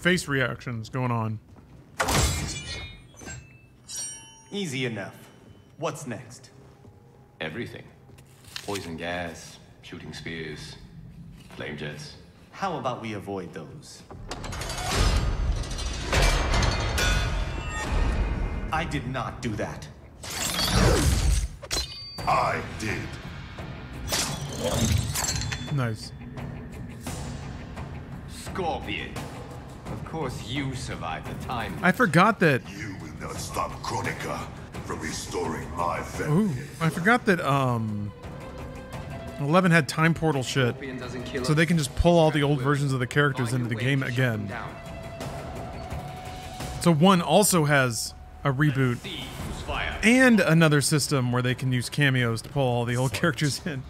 Face reactions going on. Easy enough. What's next? Everything. Poison gas, shooting spears, flame jets. How about we avoid those? I did not do that. I did. Nice. Scorpion. Of course, you survived the time. I forgot that. You will not stop Kronika from restoring my family. Ooh, I forgot that um, eleven had time portal shit, so they can just pull all the old versions of the characters into the game again. So one also has a reboot and another system where they can use cameos to pull all the old characters in.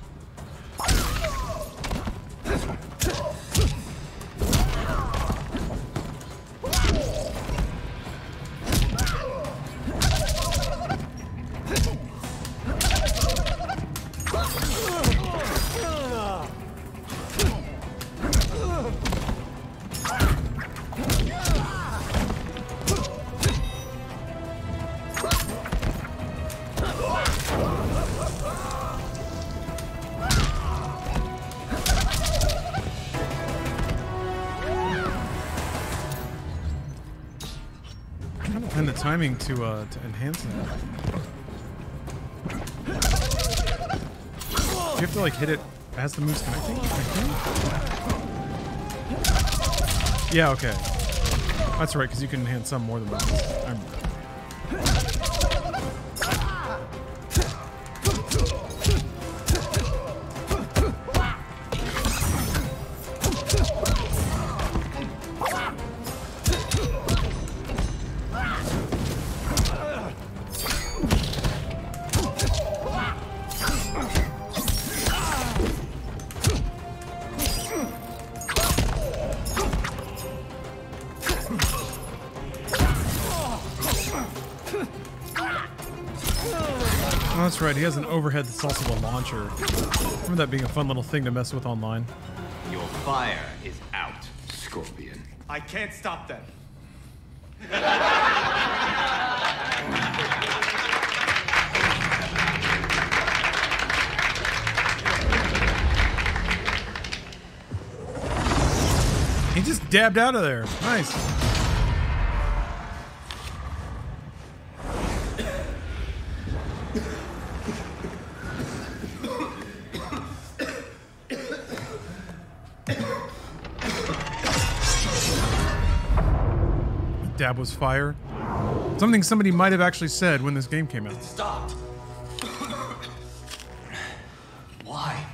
Timing to uh, to enhance it. You have to like hit it as the move's connecting. Yeah, okay. That's right, because you can enhance some more than others. I remember. Right, he has an overhead that's also a launcher. Remember that being a fun little thing to mess with online. Your fire is out, Scorpion. I can't stop them. dabbed out of there. Nice. Dab was fire. Something somebody might have actually said when this game came out. It stopped. Why?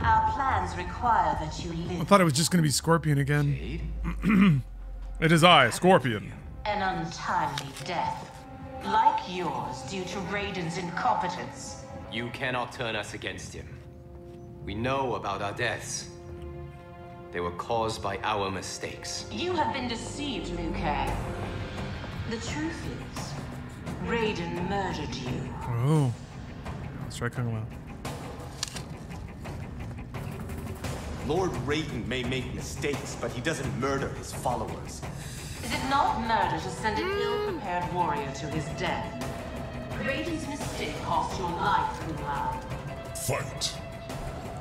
Our plans require that you live. I thought it was just going to be Scorpion again. It is I, Scorpion. An untimely death. Like yours, due to Raiden's incompetence. You cannot turn us against him. We know about our deaths. They were caused by our mistakes. You have been deceived, Liu Kang. The truth is, Raiden murdered you. Oh. Let's try Kung Lao. Lord Raiden may make mistakes, but he doesn't murder his followers. Is it not murder to send an ill-prepared warrior to his death? Raiden's mistake cost your life, Kung Lao. Fight.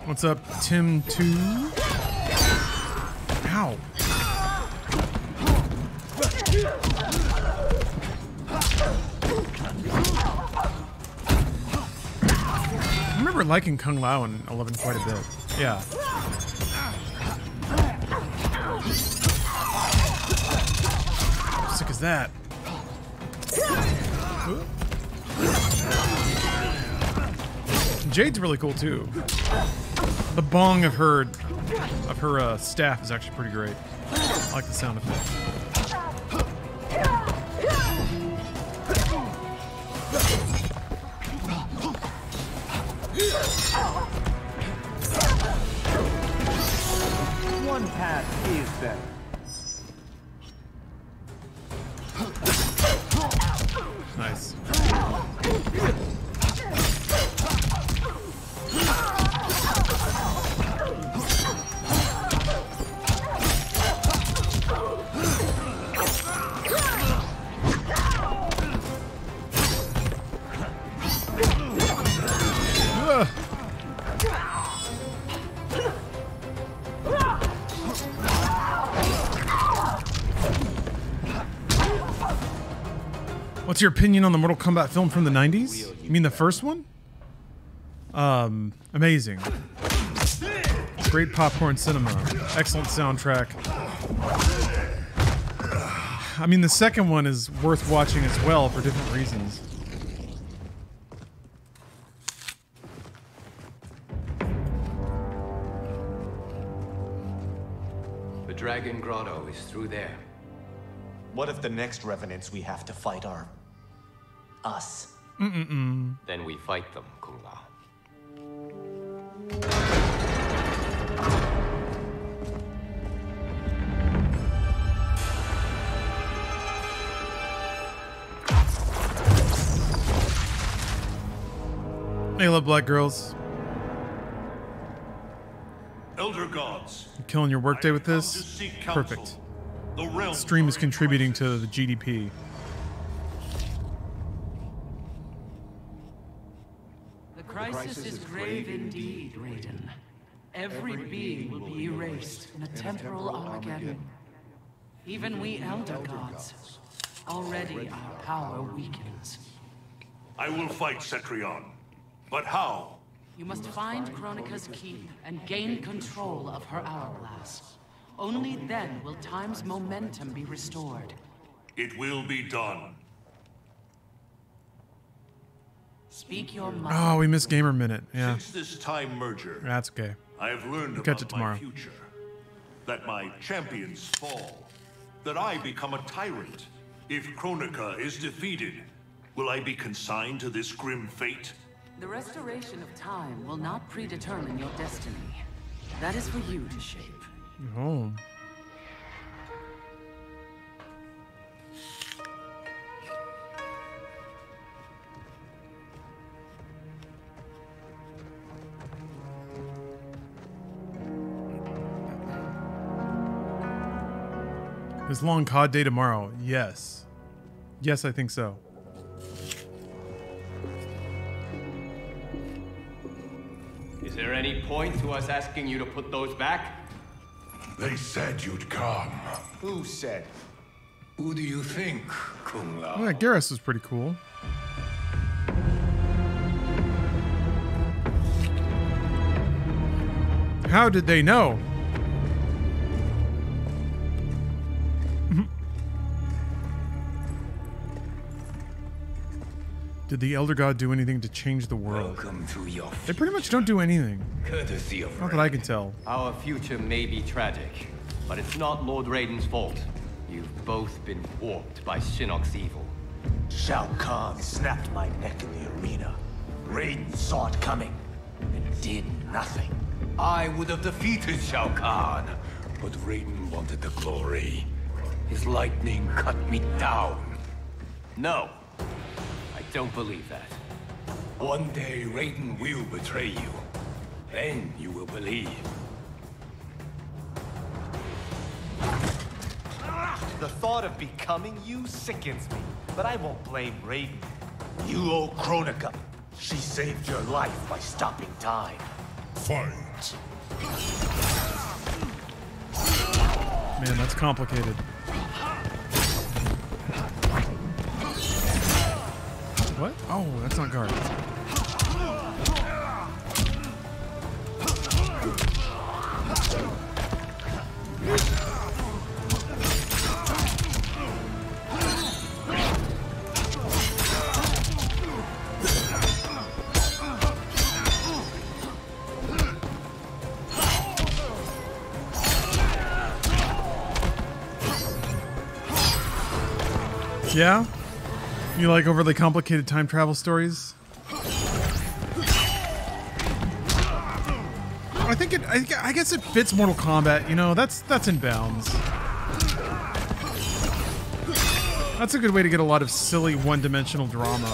What's up, Tim two? Ow. I remember liking Kung Lao in eleven quite a bit. Yeah. Sick as that. Jade's really cool too. The bong of her of her uh, staff is actually pretty great. I like the sound effect. One path is better. Nice. Ugh. What's your opinion on the Mortal Kombat film from the nineties? You mean the first one? Um, amazing. Great popcorn cinema. Excellent soundtrack. I mean, the second one is worth watching as well for different reasons. The Dragon Grotto is through there. What if the next revenants we have to fight are us? Mm-mm-mm. Then we fight them, Kung Lao. I love black girls. Elder gods. You're killing your workday with this? Perfect. The stream is contributing to the G D P. The crisis is grave indeed, Raiden. Every being will be erased in a temporal Armageddon. Even we elder gods. Already our power weakens. I will fight, Cetrion. But how? You must find Kronika's keep and gain control of her hourglass. Only then will time's momentum be restored. It will be done. Speak your mind. Oh, we missed Gamer Minute. Yeah. Since this time merger, that's okay. I have learned about it tomorrow. My future. That my champions fall. That I become a tyrant. If Kronika is defeated, will I be consigned to this grim fate? The restoration of time will not predetermine your destiny. That is for you to shape. Oh. It's long C O D day tomorrow. Yes. Yes, I think so. Is there any point to us asking you to put those back? They said you'd come. Who said? Who do you think, Kung Lao? Yeah, Garrus is pretty cool. How did they know? Did the Elder God do anything to change the world? To your they pretty much don't do anything. Courtesy of not that I can tell. Our future may be tragic, but it's not Lord Raiden's fault. You've both been warped by Shinnok's evil. Shao Kahn snapped my neck in the arena. Raiden saw it coming and did nothing. I would have defeated Shao Kahn, but Raiden wanted the glory. His lightning cut me down. No. Don't believe that. One day Raiden will betray you. Then you will believe. The thought of becoming you sickens me, but I won't blame Raiden. You owe Kronika. She saved your life by stopping time. Fight. Man, that's complicated. What? Oh, that's not guard. Yeah? You like overly complicated time travel stories? I think it. I, I guess it fits Mortal Kombat. You know, that's that's in bounds. That's a good way to get a lot of silly one-dimensional drama,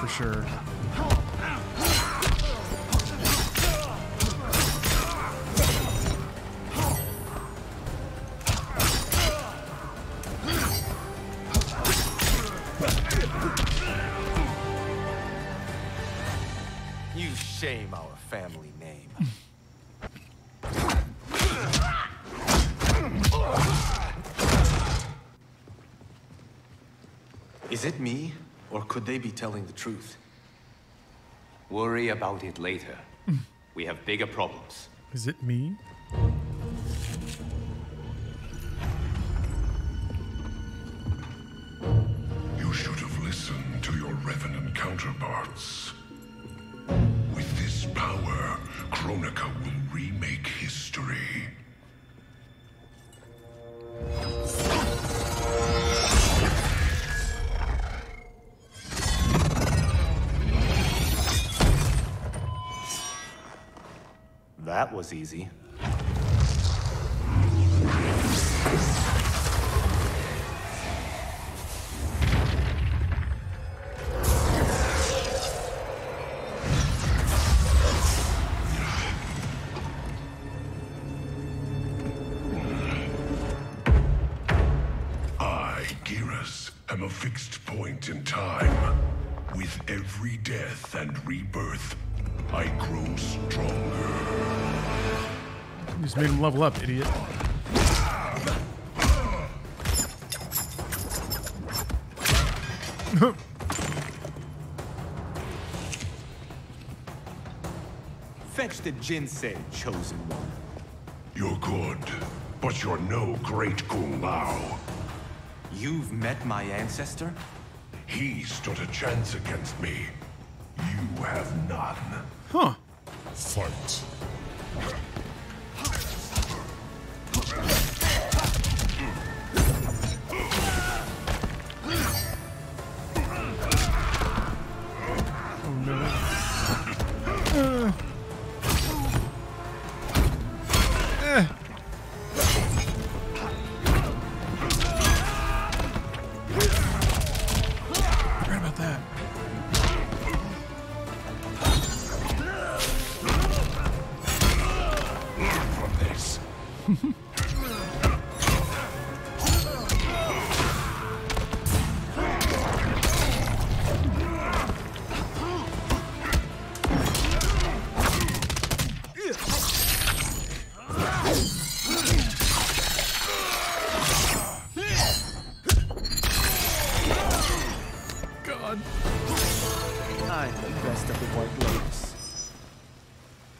for sure. They be telling the truth. Worry about it later. We have bigger problems. Is it me? You should have listened to your revenant counterparts. With this power, Kronika will remake history. That was easy. I, Geras, am a fixed point in time. With every death and rebirth, I grow stronger. You just made him level up, idiot. Fetch the Jinsei, chosen one. You're good, but you're no great Kung Lao. You've met my ancestor? He stood a chance against me. You have none. Huh. Fight.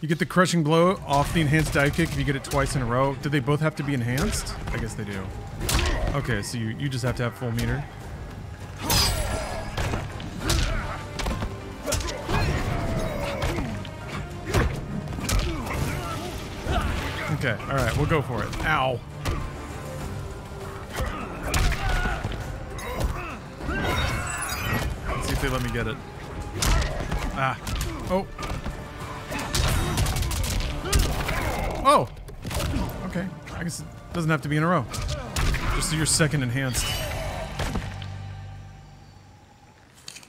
You get the crushing blow off the enhanced dive kick if you get it twice in a row. Do they both have to be enhanced? I guess they do. Okay, so you, you just have to have full meter. Okay, all right, we'll go for it. Ow. Let's see if they let me get it. Ah. Oh. Oh. Okay. I guess it doesn't have to be in a row. Just so you're second enhanced.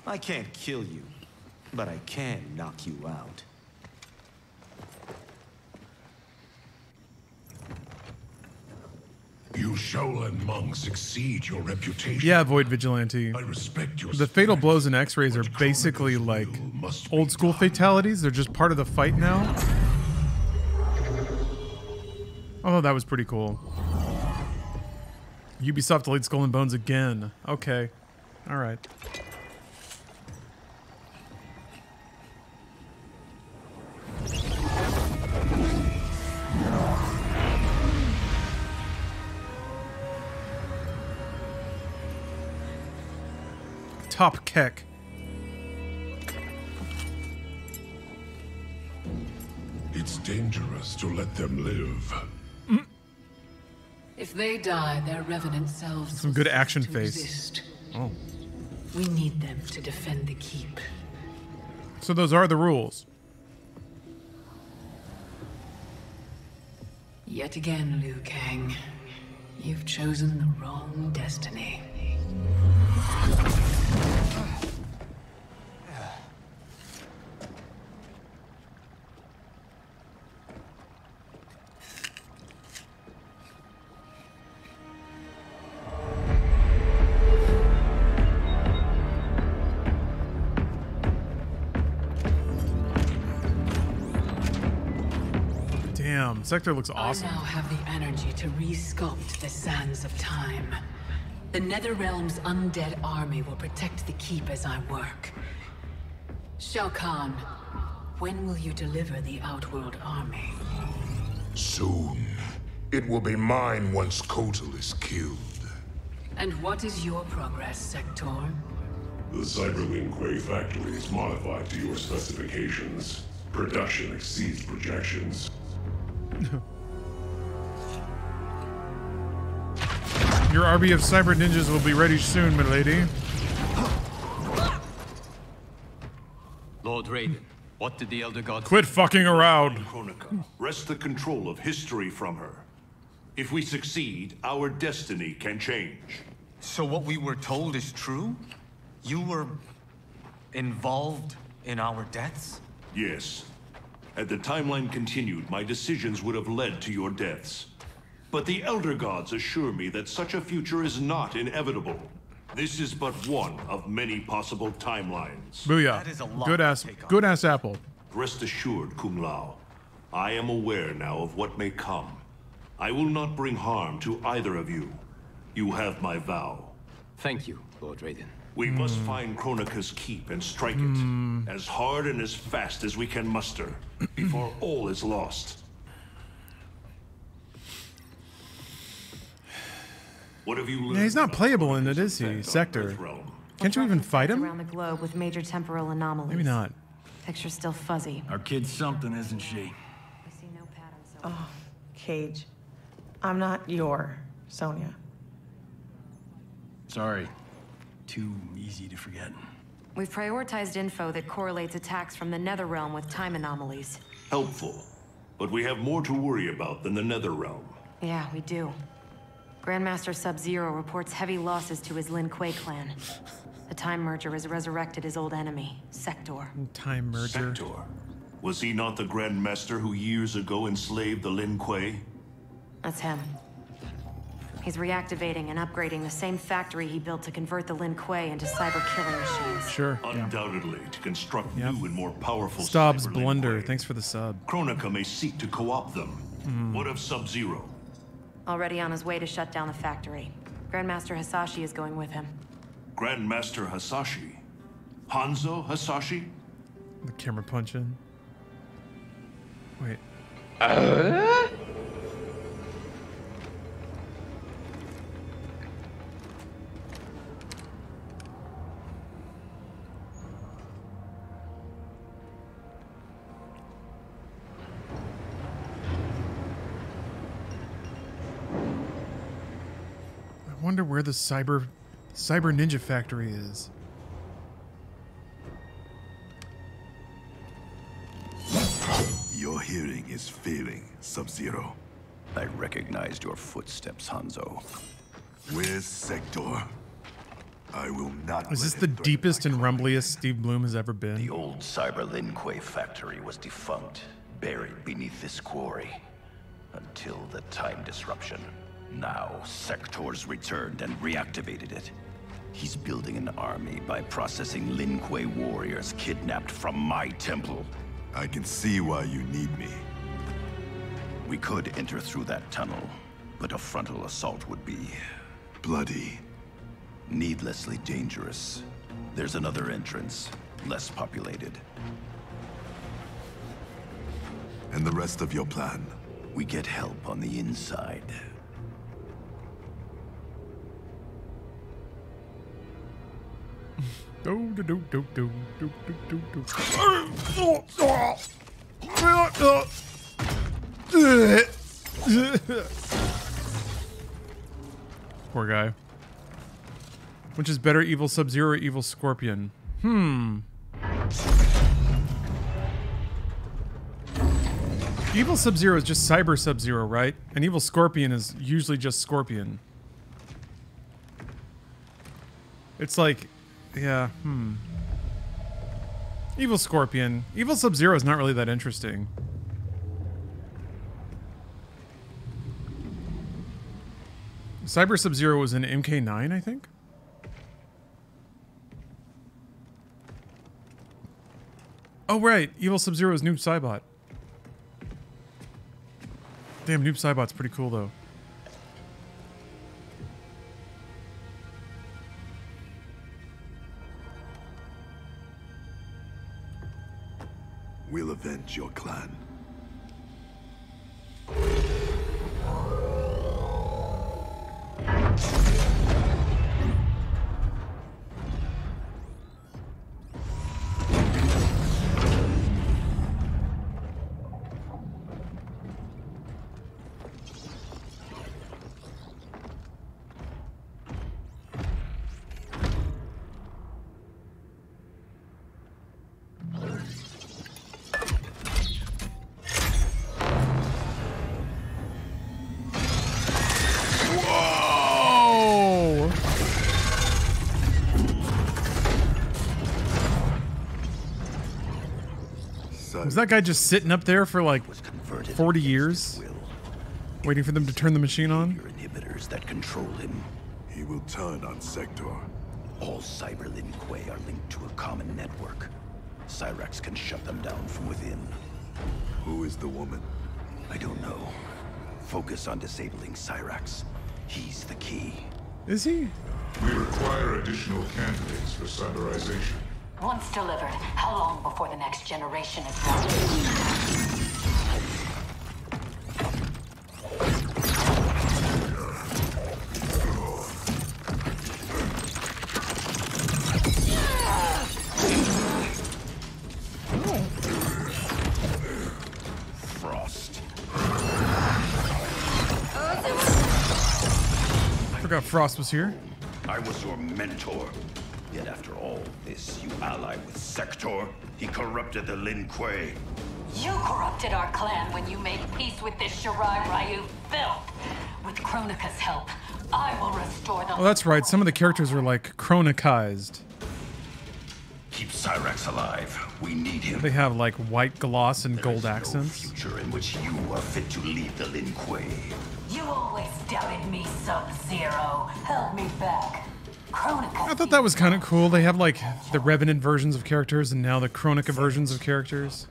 I can't kill you, but I can knock you out. You Shaolin monks exceed your reputation. Yeah, Void Vigilante. I respect your the fatal blows and X-rays are basically like old school done. fatalities. They're just part of the fight now. Oh, that was pretty cool. Ubisoft delayed Skull and Bones again. Okay. All right. Top Keck. It's dangerous to let them live. Mm. If they die, their revenant selves. Some good action face. Resist. Oh. We need them to defend the keep. So those are the rules. Yet again, Liu Kang, you've chosen the wrong destiny. Damn, Sektor looks awesome. I now have the energy to re-sculpt the sands of time. The Netherrealm's undead army will protect the keep as I work. Shao Kahn, when will you deliver the Outworld army? Soon. It will be mine once Kotal is killed. And what is your progress, Sektor? The Cyberlink Quay factory is modified to your specifications. Production exceeds projections. Your army of cyber ninjas will be ready soon, milady. Lord Raiden, what did the Elder God say? Quit fucking around. Kronika, wrest the control of history from her. If we succeed, our destiny can change. So what we were told is true? You were involved in our deaths? Yes. Had the timeline continued, my decisions would have led to your deaths. But the Elder Gods assure me that such a future is not inevitable. This is but one of many possible timelines. Booyah. That is a lot good ass, good ass apple. Rest assured, Kung Lao. I am aware now of what may come. I will not bring harm to either of you. You have my vow. Thank you, Lord Raiden. We mm. must find Kronika's keep and strike mm. it, as hard and as fast as we can muster, before all is lost. What have you learned? Yeah, he's not playable in it, is he, Sektor? Can't you even fight him? Around the globe with major temporal anomalies. Maybe not. Picture's still fuzzy. Our kid's something, isn't she? I see no pattern, Sonya. Oh, Cage. I'm not your Sonya. Sorry. Too easy to forget. We've prioritized info that correlates attacks from the Netherrealm with time anomalies. Helpful. But we have more to worry about than the Netherrealm. Yeah, we do. Grandmaster Sub-Zero reports heavy losses to his Lin Kuei clan. The Time Merger has resurrected his old enemy, Sektor. Time Merger? Sektor? Was he not the Grandmaster who years ago enslaved the Lin Kuei? That's him. He's reactivating and upgrading the same factory he built to convert the Lin Kuei into cyber killing machines. Sure. Undoubtedly, yeah. to construct yep. new and more powerful Stubbs cyber Blunder, Lin Kuei. Thanks for the sub. Kronika may seek to co-opt them. Mm. What of Sub-Zero? Already on his way to shut down the factory. Grandmaster Hisashi is going with him. Grandmaster Hisashi? Hanzo Hisashi? The camera punching. Wait. Uh? I wonder where the cyber cyber ninja factory is. Your hearing is failing, Sub-Zero. I recognized your footsteps, Hanzo. Where's Sektor? I will not. Is this the deepest and rumbliest Steve Bloom has ever been? The old cyber Linque factory was defunct, buried beneath this quarry, until the time disruption. Now, Sektor's returned and reactivated it. He's building an army by processing Lin Kuei warriors kidnapped from my temple. I can see why you need me. We could enter through that tunnel, but a frontal assault would be... bloody. Needlessly dangerous. There's another entrance, less populated. And the rest of your plan? We get help on the inside. Do do do do do do do do do. Poor guy. Which is better, evil Sub-Zero or evil Scorpion? Hmm. Evil Sub-Zero is just cyber Sub-Zero, right? And evil Scorpion is usually just Scorpion. It's like... yeah, hmm. Evil Scorpion. Evil Sub-Zero is not really that interesting. Cyber Sub-Zero was in M K nine, I think? Oh, right. Evil Sub-Zero is Noob Saibot. Damn, Noob Saibot's pretty cool, though. We'll avenge your clan. Was that guy just sitting up there for like forty years, waiting for them to turn the machine on? Inhibitors that control him. He will turn on Sektor. All cyber Lin Kuei are linked to a common network. Cyrax can shut them down from within. Who is the woman? I don't know. Focus on disabling Cyrax. He's the key. Is he? We require additional candidates for cyberization. Once delivered, how long before the next generation is born? Frost. I forgot Frost was here. I was your mentor. Yet after all this, you allied with Sektor. He corrupted the Lin Kuei. You corrupted our clan when you made peace with this Shirai Ryu filth. With Kronika's help, I will restore the... Oh, that's right. Some of the characters are like Kronikized. Keep Cyrax alive. We need him. They have like white gloss and there gold is no accents. Future in which you are fit to lead the Lin Kuei. You always doubted me, Sub-Zero. Held me back. I thought that was kind of cool. They have like the Revenant versions of characters and now the Kronika versions of characters.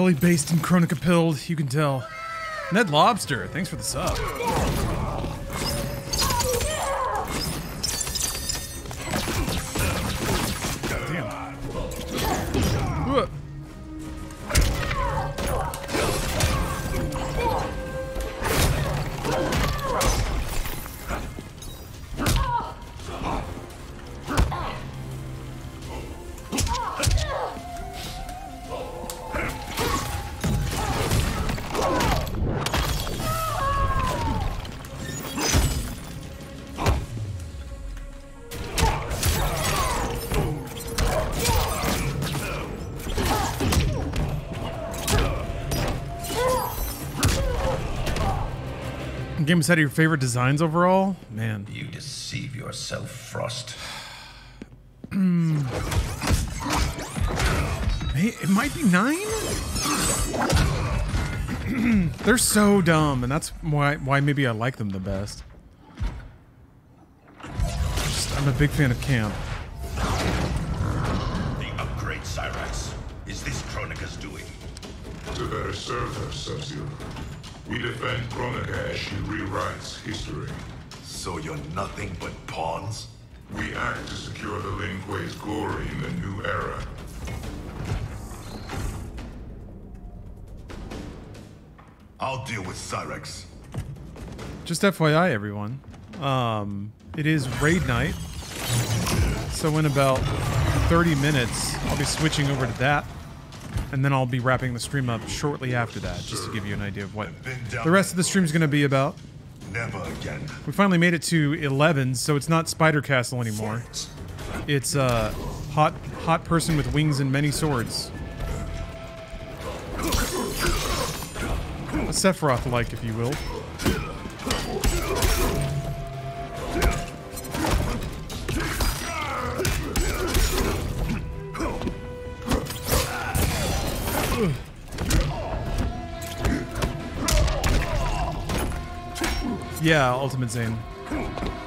Fully based in Kronika pilled, you can tell. Ned Lobster, thanks for the sub. Game is out of your favorite designs overall, man. You deceive yourself, Frost. Mm. Hey, it might be nine. They're so dumb, and that's why why maybe I like them the best. Just, I'm a big fan of camp. The upgrade, Cyrax, is this Kronika's doing? To better serve her, Sub-Zero. We defend Kronika as she rewrites history. So you're nothing but pawns? We act to secure the Lin Kuei's glory in the new era. I'll deal with Cyrax. Just F Y I, everyone. Um, it is raid night. So in about thirty minutes, I'll be switching over to that. And then I'll be wrapping the stream up shortly after that, just to give you an idea of what the rest of the stream is going to be about. Never again. We finally made it to eleven, so it's not Spider Castle anymore. It's a uh, hot, hot person with wings and many swords. A Sephiroth-like, if you will. Yeah, Ultimate Zane.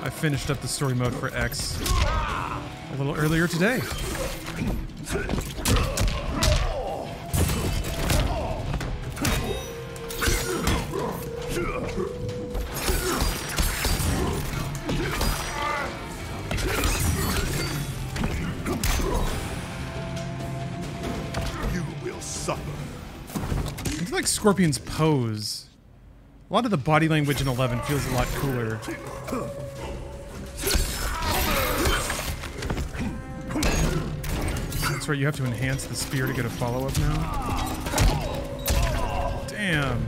I finished up the story mode for X a little earlier today. You will suffer. It's like Scorpion's pose. A lot of the body language in eleven feels a lot cooler. That's right, you have to enhance the spear to get a follow-up now. Damn.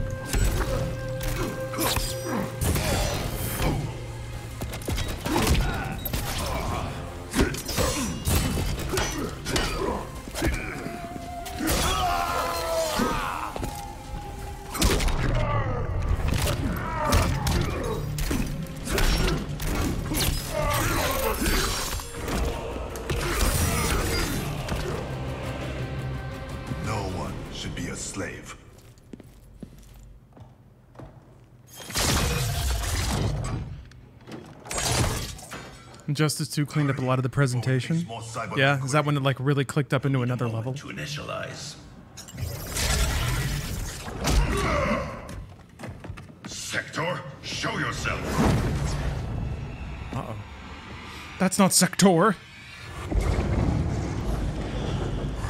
Justice two cleaned up a lot of the presentation. Yeah, is that when it like really clicked up into another level? To initialize. Sektor, show yourself. Uh-oh. That's not Sektor.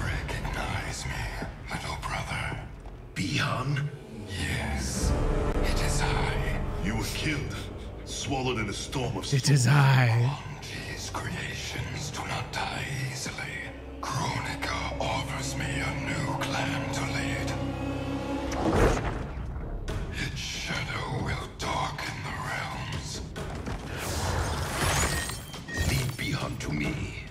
Recognize me, little brother. Bihan? Yes, it is I. You were killed, swallowed in a storm of... It is I. Creations do not die easily. Kronika offers me a new clan to lead. Its shadow will darken the realms. Lead Bihan to me.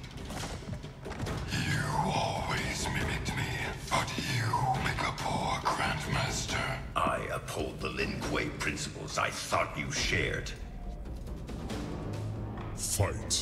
You always mimicked me, but you make a poor grandmaster. I uphold the Lin Kuei principles I thought you shared. Fight.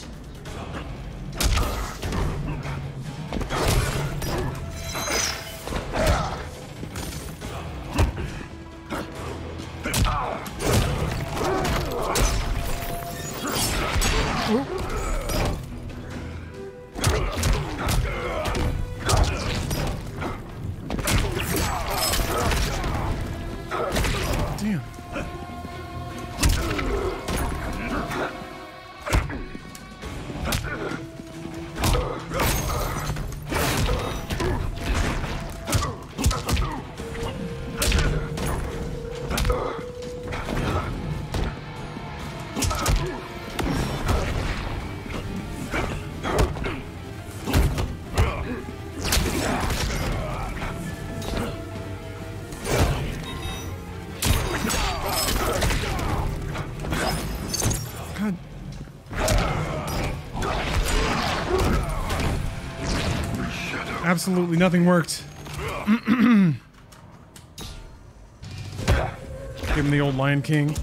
Damn. Absolutely nothing worked. Give him the old Lion King.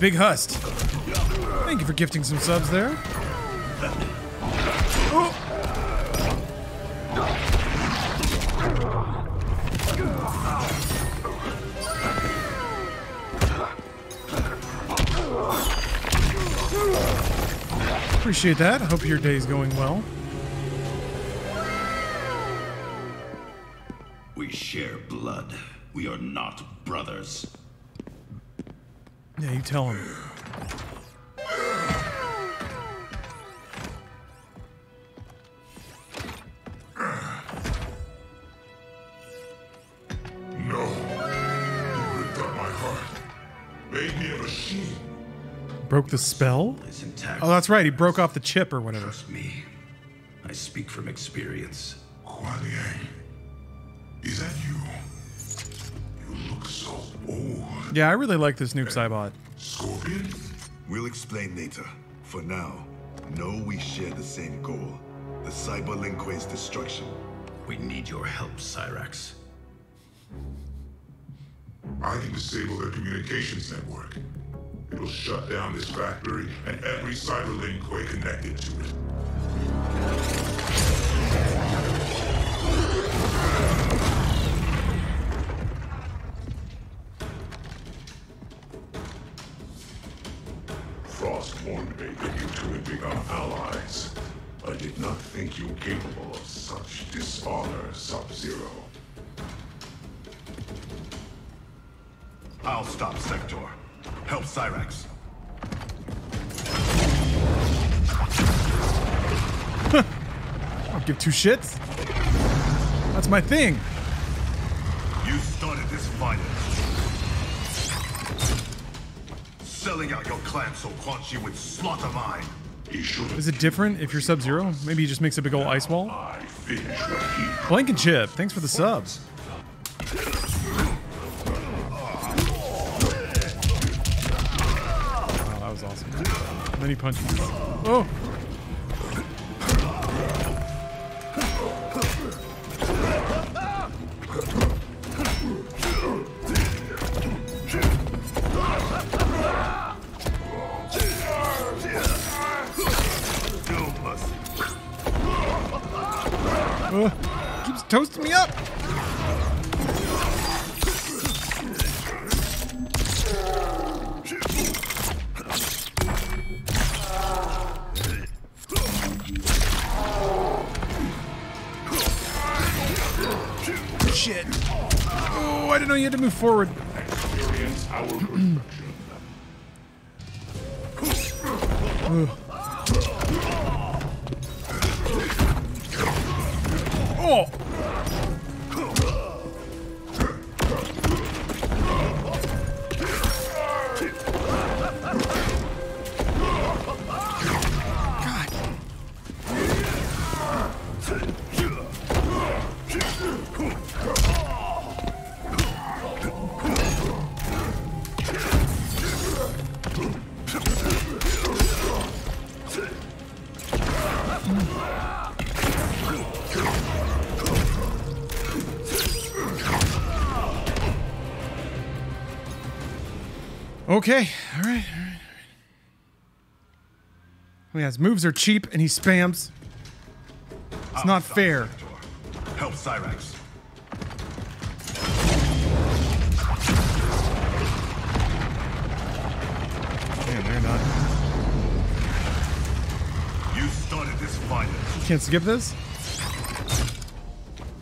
Big Hust. Thank you for gifting some subs there. Oh. Appreciate that. I hope your day's going well. We share blood. We are not brothers. Yeah, you tell him. No. You ripped up my heart. Made me a machine. Broke the spell? Oh, that's right. He broke off the chip or whatever. Trust me. I speak from experience. Quan Yang, is that you? Yeah, I really like this noob Cybot. Scorpion? We'll explain later. For now, know we share the same goal. The Cyberlingue's destruction. We need your help, Cyrax. I can disable their communications network. It'll shut down this factory and every Cyberlingue connected to it. Warned me that you two had become allies. I did not think you were capable of such dishonor, Sub-Zero. I'll stop Sektor. Help Cyrax. I don't give two shits. That's my thing. You started this violence. Selling out your clan so Quan Chi would slaughter mine. Is it different if you're Sub-Zero? Maybe he just makes a big old ice wall? Blankenship, thanks for the subs. Oh, that was awesome. And then he punches. Oh! Uh, keeps toasting me up. Shit. Oh, I didn't know you had to move forward. Experience our perfection. uh. Oh! Okay, all right, all right, all right. Well, yeah, his moves are cheap and he spams. It's not fair. Sector. Help Cyrax. Man, they're not. You started this violence. Can't skip this?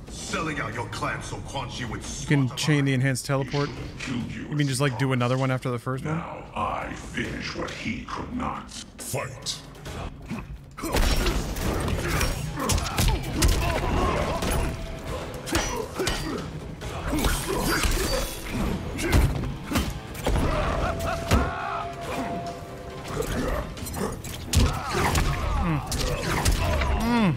Selling out your clan so Quan Chi would. You can chain the enhanced teleport. You, you mean just like do another one after the first now one? Now I finish what he could not. Fight. Mm. Mm.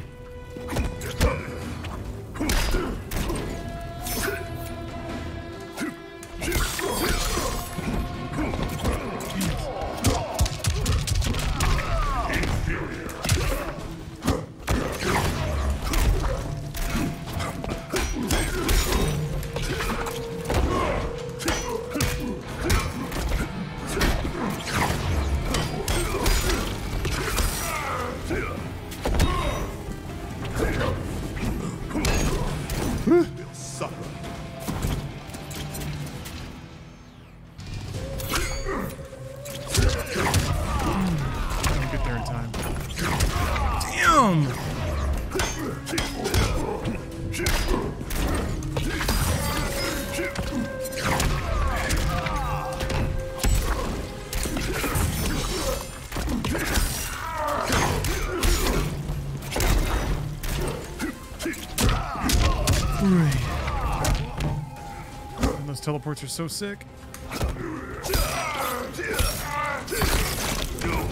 Teleports are so sick. No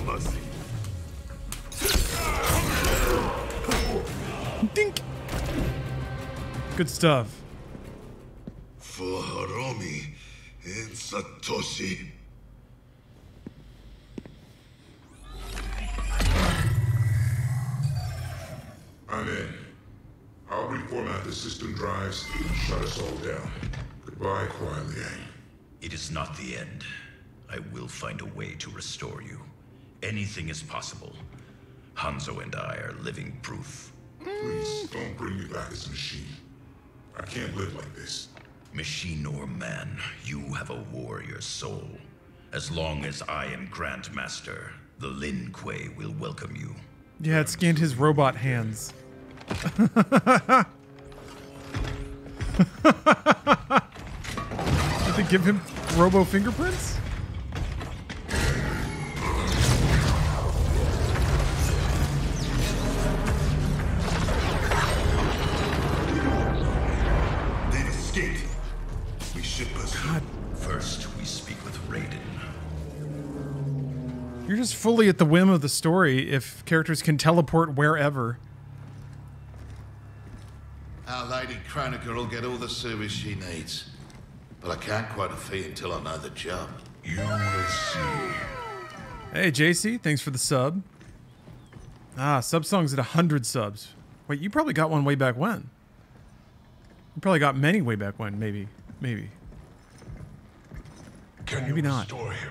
mercy. Dink. Good stuff. For Hiromi and Satoshi. I'm in. I'll reformat the system drives and shut us all down. Goodbye, Quan Liang. It is not the end. I will find a way to restore you. Anything is possible. Hanzo and I are living proof. Please don't bring me back as a machine. I can't live like this. Machine or man, you have a warrior soul. As long as I am Grandmaster, the Lin Kuei will welcome you. Yeah, it scanned his robot hands. Did they give him robo fingerprints? They've escaped. We should pursue. God. First, we speak with Raiden. You're just fully at the whim of the story if characters can teleport wherever. Our Lady Kronika will get all the service she needs. But I can't quote a fee until I know the job. You will see. Hey, J C, thanks for the sub. Ah, sub song's at one hundred subs. Wait, you probably got one way back when. You probably got many way back when, maybe. Maybe. Can maybe you not. Restore him?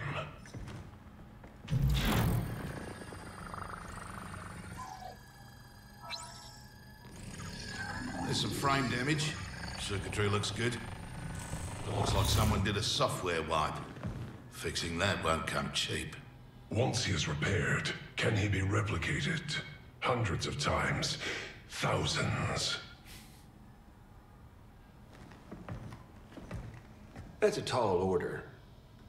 There's some frame damage. Circuitry looks good. Looks like someone did a software wipe. Fixing that won't come cheap. Once he is repaired, can he be replicated? Hundreds of times. Thousands. That's a tall order.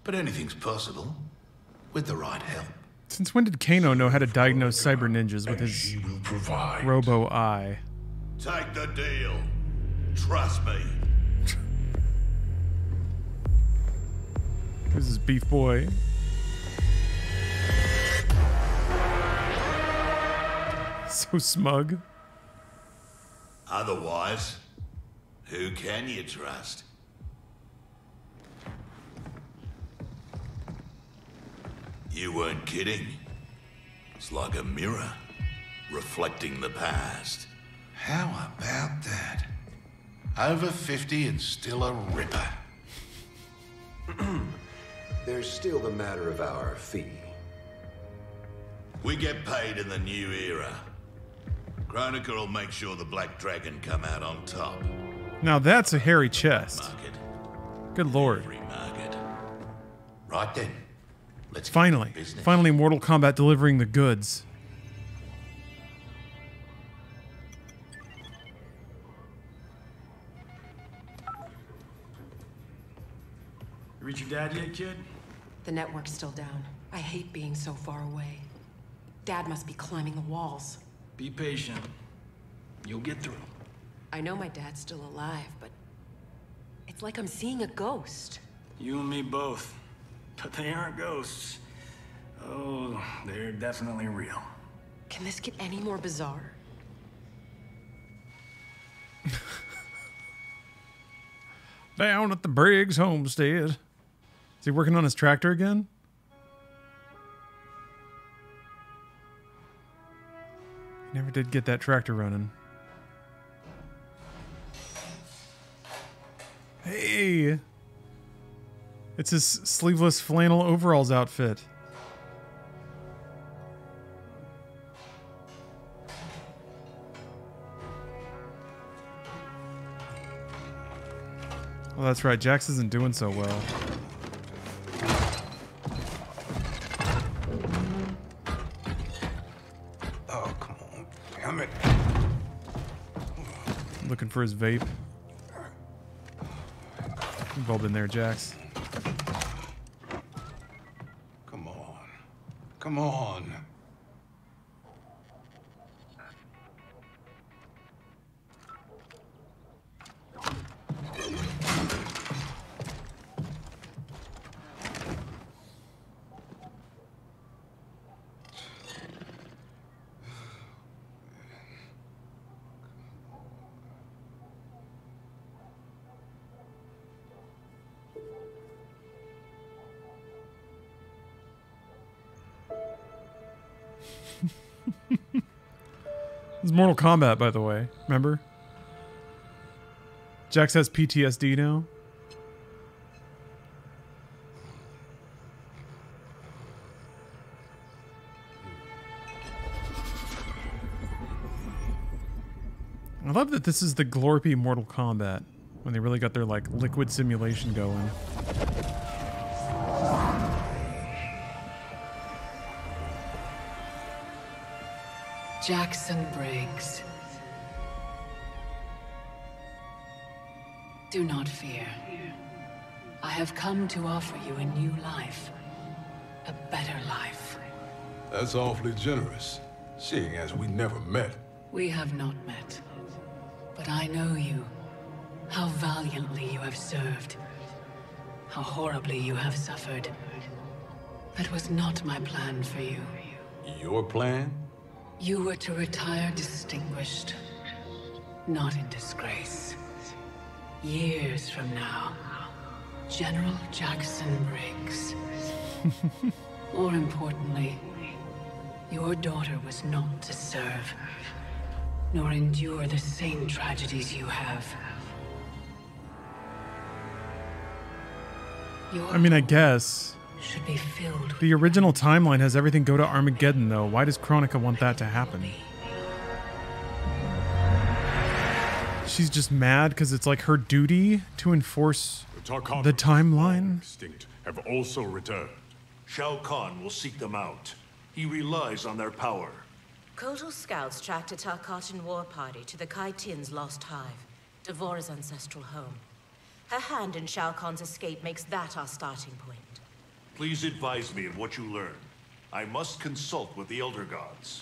But anything's possible. With the right help. Since when did Kano know how to diagnose cyber ninjas with his robo eye? Take the deal. Trust me. This is Beef Boy. So smug. Otherwise, who can you trust? You weren't kidding. It's like a mirror, reflecting the past. How about that? Over fifty and still a ripper. There's still the matter of our fee. We get paid in the new era. Kronika will make sure the Black Dragon come out on top. Now that's a hairy chest. Market. Good lord. Right then. Let's finally, finally Mortal Kombat delivering the goods. You reach your dad yet, kid? The network's still down. I hate being so far away. Dad must be climbing the walls. Be patient. You'll get through. I know my dad's still alive, but it's like I'm seeing a ghost. You and me both. But they aren't ghosts. Oh, they're definitely real. Can this get any more bizarre? Down at the Briggs homestead. Is he working on his tractor again? He never did get that tractor running. Hey! It's his sleeveless flannel overalls outfit. Oh, that's right. Jax isn't doing so well. Oh, come on. Damn it. Looking for his vape. You've all been there, Jax. Come on. Mortal Kombat, by the way. Remember? Jax has P T S D now. I love that this is the glorpy Mortal Kombat when they really got their like liquid simulation going. Jackson Briggs. Do not fear. I have come to offer you a new life. A better life. That's awfully generous, seeing as we never met. We have not met. But I know you. How valiantly you have served. How horribly you have suffered. That was not my plan for you. Your plan? You were to retire distinguished, not in disgrace. Years from now, General Jackson Briggs. More importantly, your daughter was not to serve, nor endure the same tragedies you have. Your I mean, I guess. Should be filled. The original timeline has everything go to Armageddon, though. Why does Kronika want that to happen? She's just mad because it's like her duty to enforce the, the timeline. Extinct have also returned. Shao Kahn will seek them out. He relies on their power. Kotal scouts tracked a Tarkatan war party to the Kai Tin's lost hive, D'Vorah's ancestral home. Her hand in Shao Kahn's escape makes that our starting point. Please advise me of what you learn. I must consult with the Elder Gods.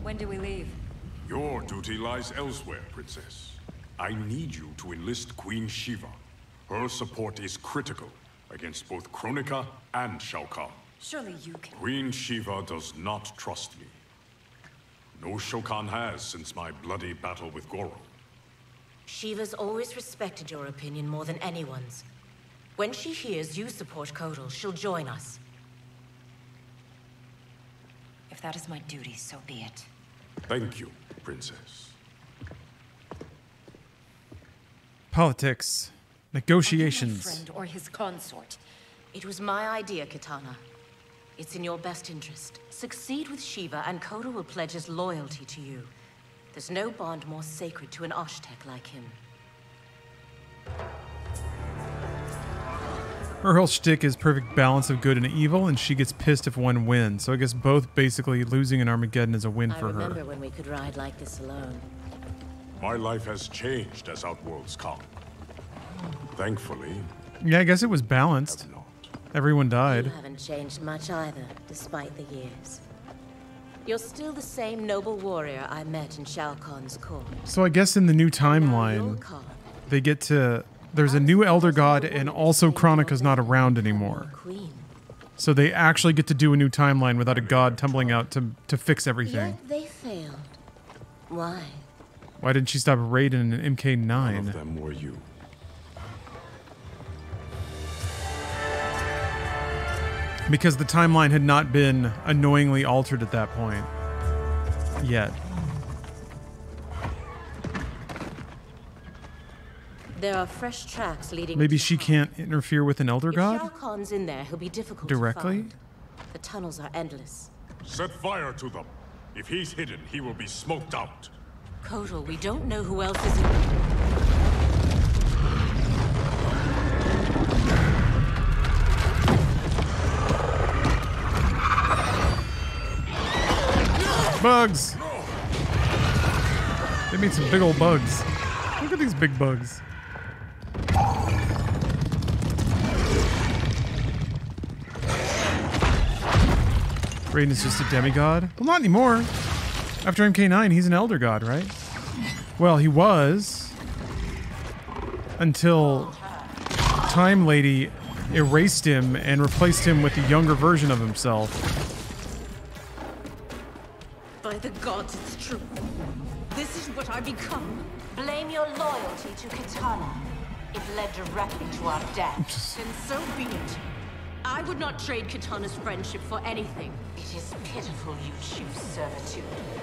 When do we leave? Your duty lies elsewhere, Princess. I need you to enlist Queen Shiva. Her support is critical against both Kronika and Shao Kahn. Surely you can... Queen Shiva does not trust me. No Shao Kahn has since my bloody battle with Goro. Shiva's always respected your opinion more than anyone's. When she hears you support Kotal, she'll join us. If that is my duty, so be it. Thank you, Princess. Politics. Negotiations. My friend or his consort. It was my idea, Kitana. It's in your best interest. Succeed with Shiva and Kotal will pledge his loyalty to you. There's no bond more sacred to an Aztec like him. Her whole shtick is perfect balance of good and evil, and she gets pissed if one wins. So I guess both basically losing in Armageddon is a win for her. I remember when we could ride like this alone. My life has changed as Outworlds come. Thankfully. Yeah, I guess it was balanced. Everyone died. You haven't changed much either, despite the years. You're still the same noble warrior I met in Shao Kahn's court. So I guess in the new timeline, they get to... There's a new Elder God, and also Kronika's not around anymore. So they actually get to do a new timeline without a god tumbling out to to fix everything. Yet they failed. Why? Why didn't she stop Raiden and M K nine? None of them were you. Because the timeline had not been annoyingly altered at that point. Yet. There are fresh tracks leading. Maybe she can't interfere with an elder god? If Shao Kahn's in there, he'll be difficult directly to find. The tunnels are endless. Set fire to them. If he's hidden, he will be smoked out. Kotal, we don't know who else is in there. Bugs! They made some big old bugs. Look at these big bugs. Raiden is just a demigod? Well, not anymore. After M K nine, he's an elder god, right? Well, he was. Until Time Lady erased him and replaced him with a younger version of himself. By the gods, it's true. This is what I become. Blame your loyalty to Kitana. It led directly to our death. And so be it. I would not trade Kitana's friendship for anything. It is pitiful you choose servitude.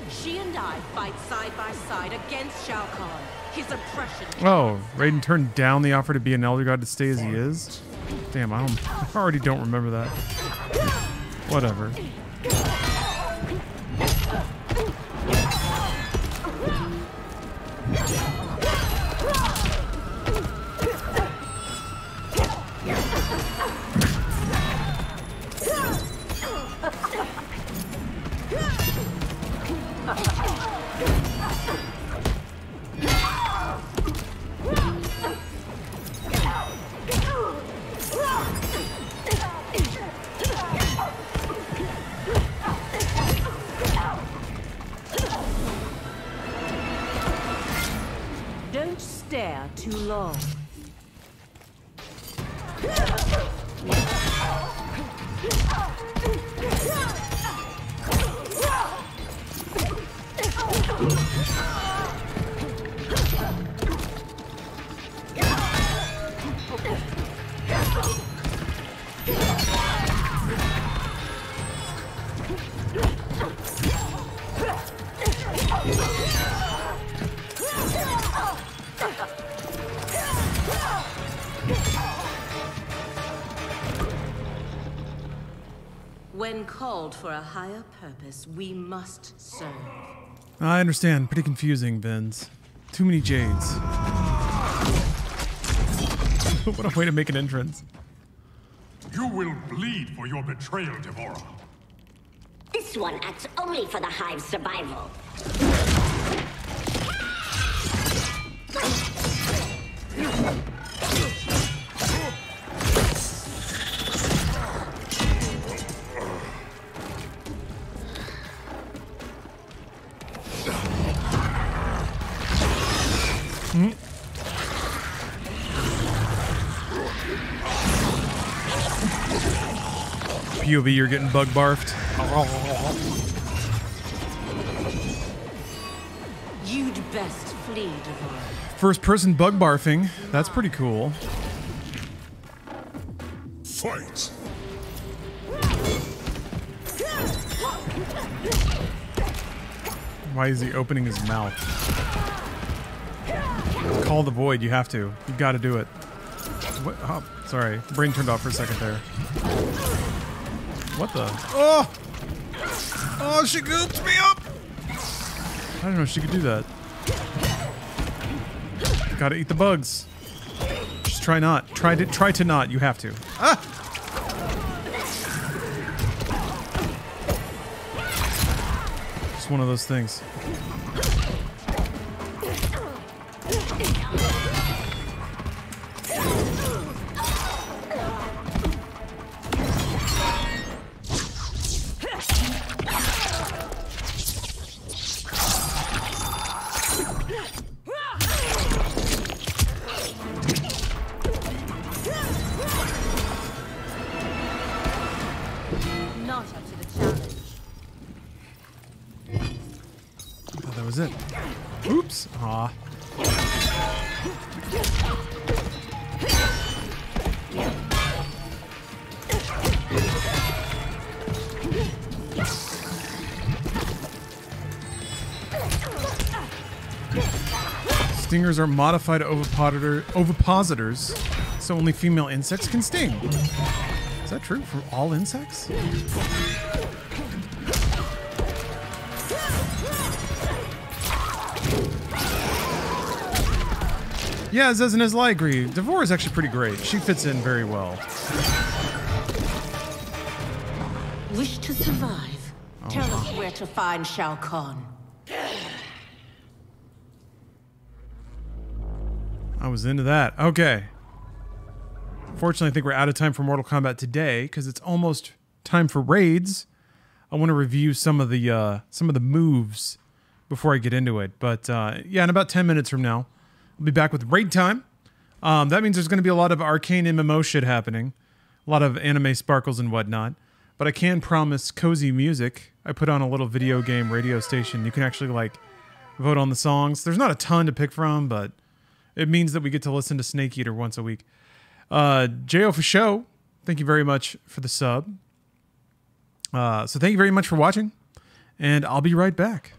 She and I fight side by side against Shao Kahn, his oppression. Oh, Raiden turned down the offer to be an elder god to stay as he is? Damn, I, don't, I already don't remember that. Whatever. When called for a higher purpose, we must serve. I understand. Pretty confusing, Benz. Too many Jades. What a way to make an entrance. You will bleed for your betrayal, D'Vorah. This one acts only for the hive's survival. P O V, you're getting bug barfed. You'd best flee, D'Vorah. First-person bug barfing. That's pretty cool. Fight. Why is he opening his mouth? Call the void. You have to. You got to do it. What? Oh, sorry. Brain turned off for a second there. What the? Oh! Oh, she gooped me up! I don't know if she could do that. Gotta eat the bugs. Just try not. Try to try to not. You have to. Ah! It's one of those things. Stingers are modified ovipositors, so only female insects can sting. Is that true for all insects? Yeah, as and as I agree, D'Vorah is actually pretty great. She fits in very well. Wish to survive? Oh. Tell us where to find Shao Kahn. I was into that. Okay. Fortunately, I think we're out of time for Mortal Kombat today because it's almost time for raids. I want to review some of the uh, some of the moves before I get into it. But uh, yeah, in about ten minutes from now, I'll be back with raid time. Um, that means there's going to be a lot of arcane M M O shit happening, a lot of anime sparkles and whatnot. But I can promise cozy music. I put on a little video game radio station. You can actually like vote on the songs. There's not a ton to pick from, but it means that we get to listen to Snake Eater once a week. Uh, J O for show. Thank you very much for the sub. Uh, so thank you very much for watching, and I'll be right back.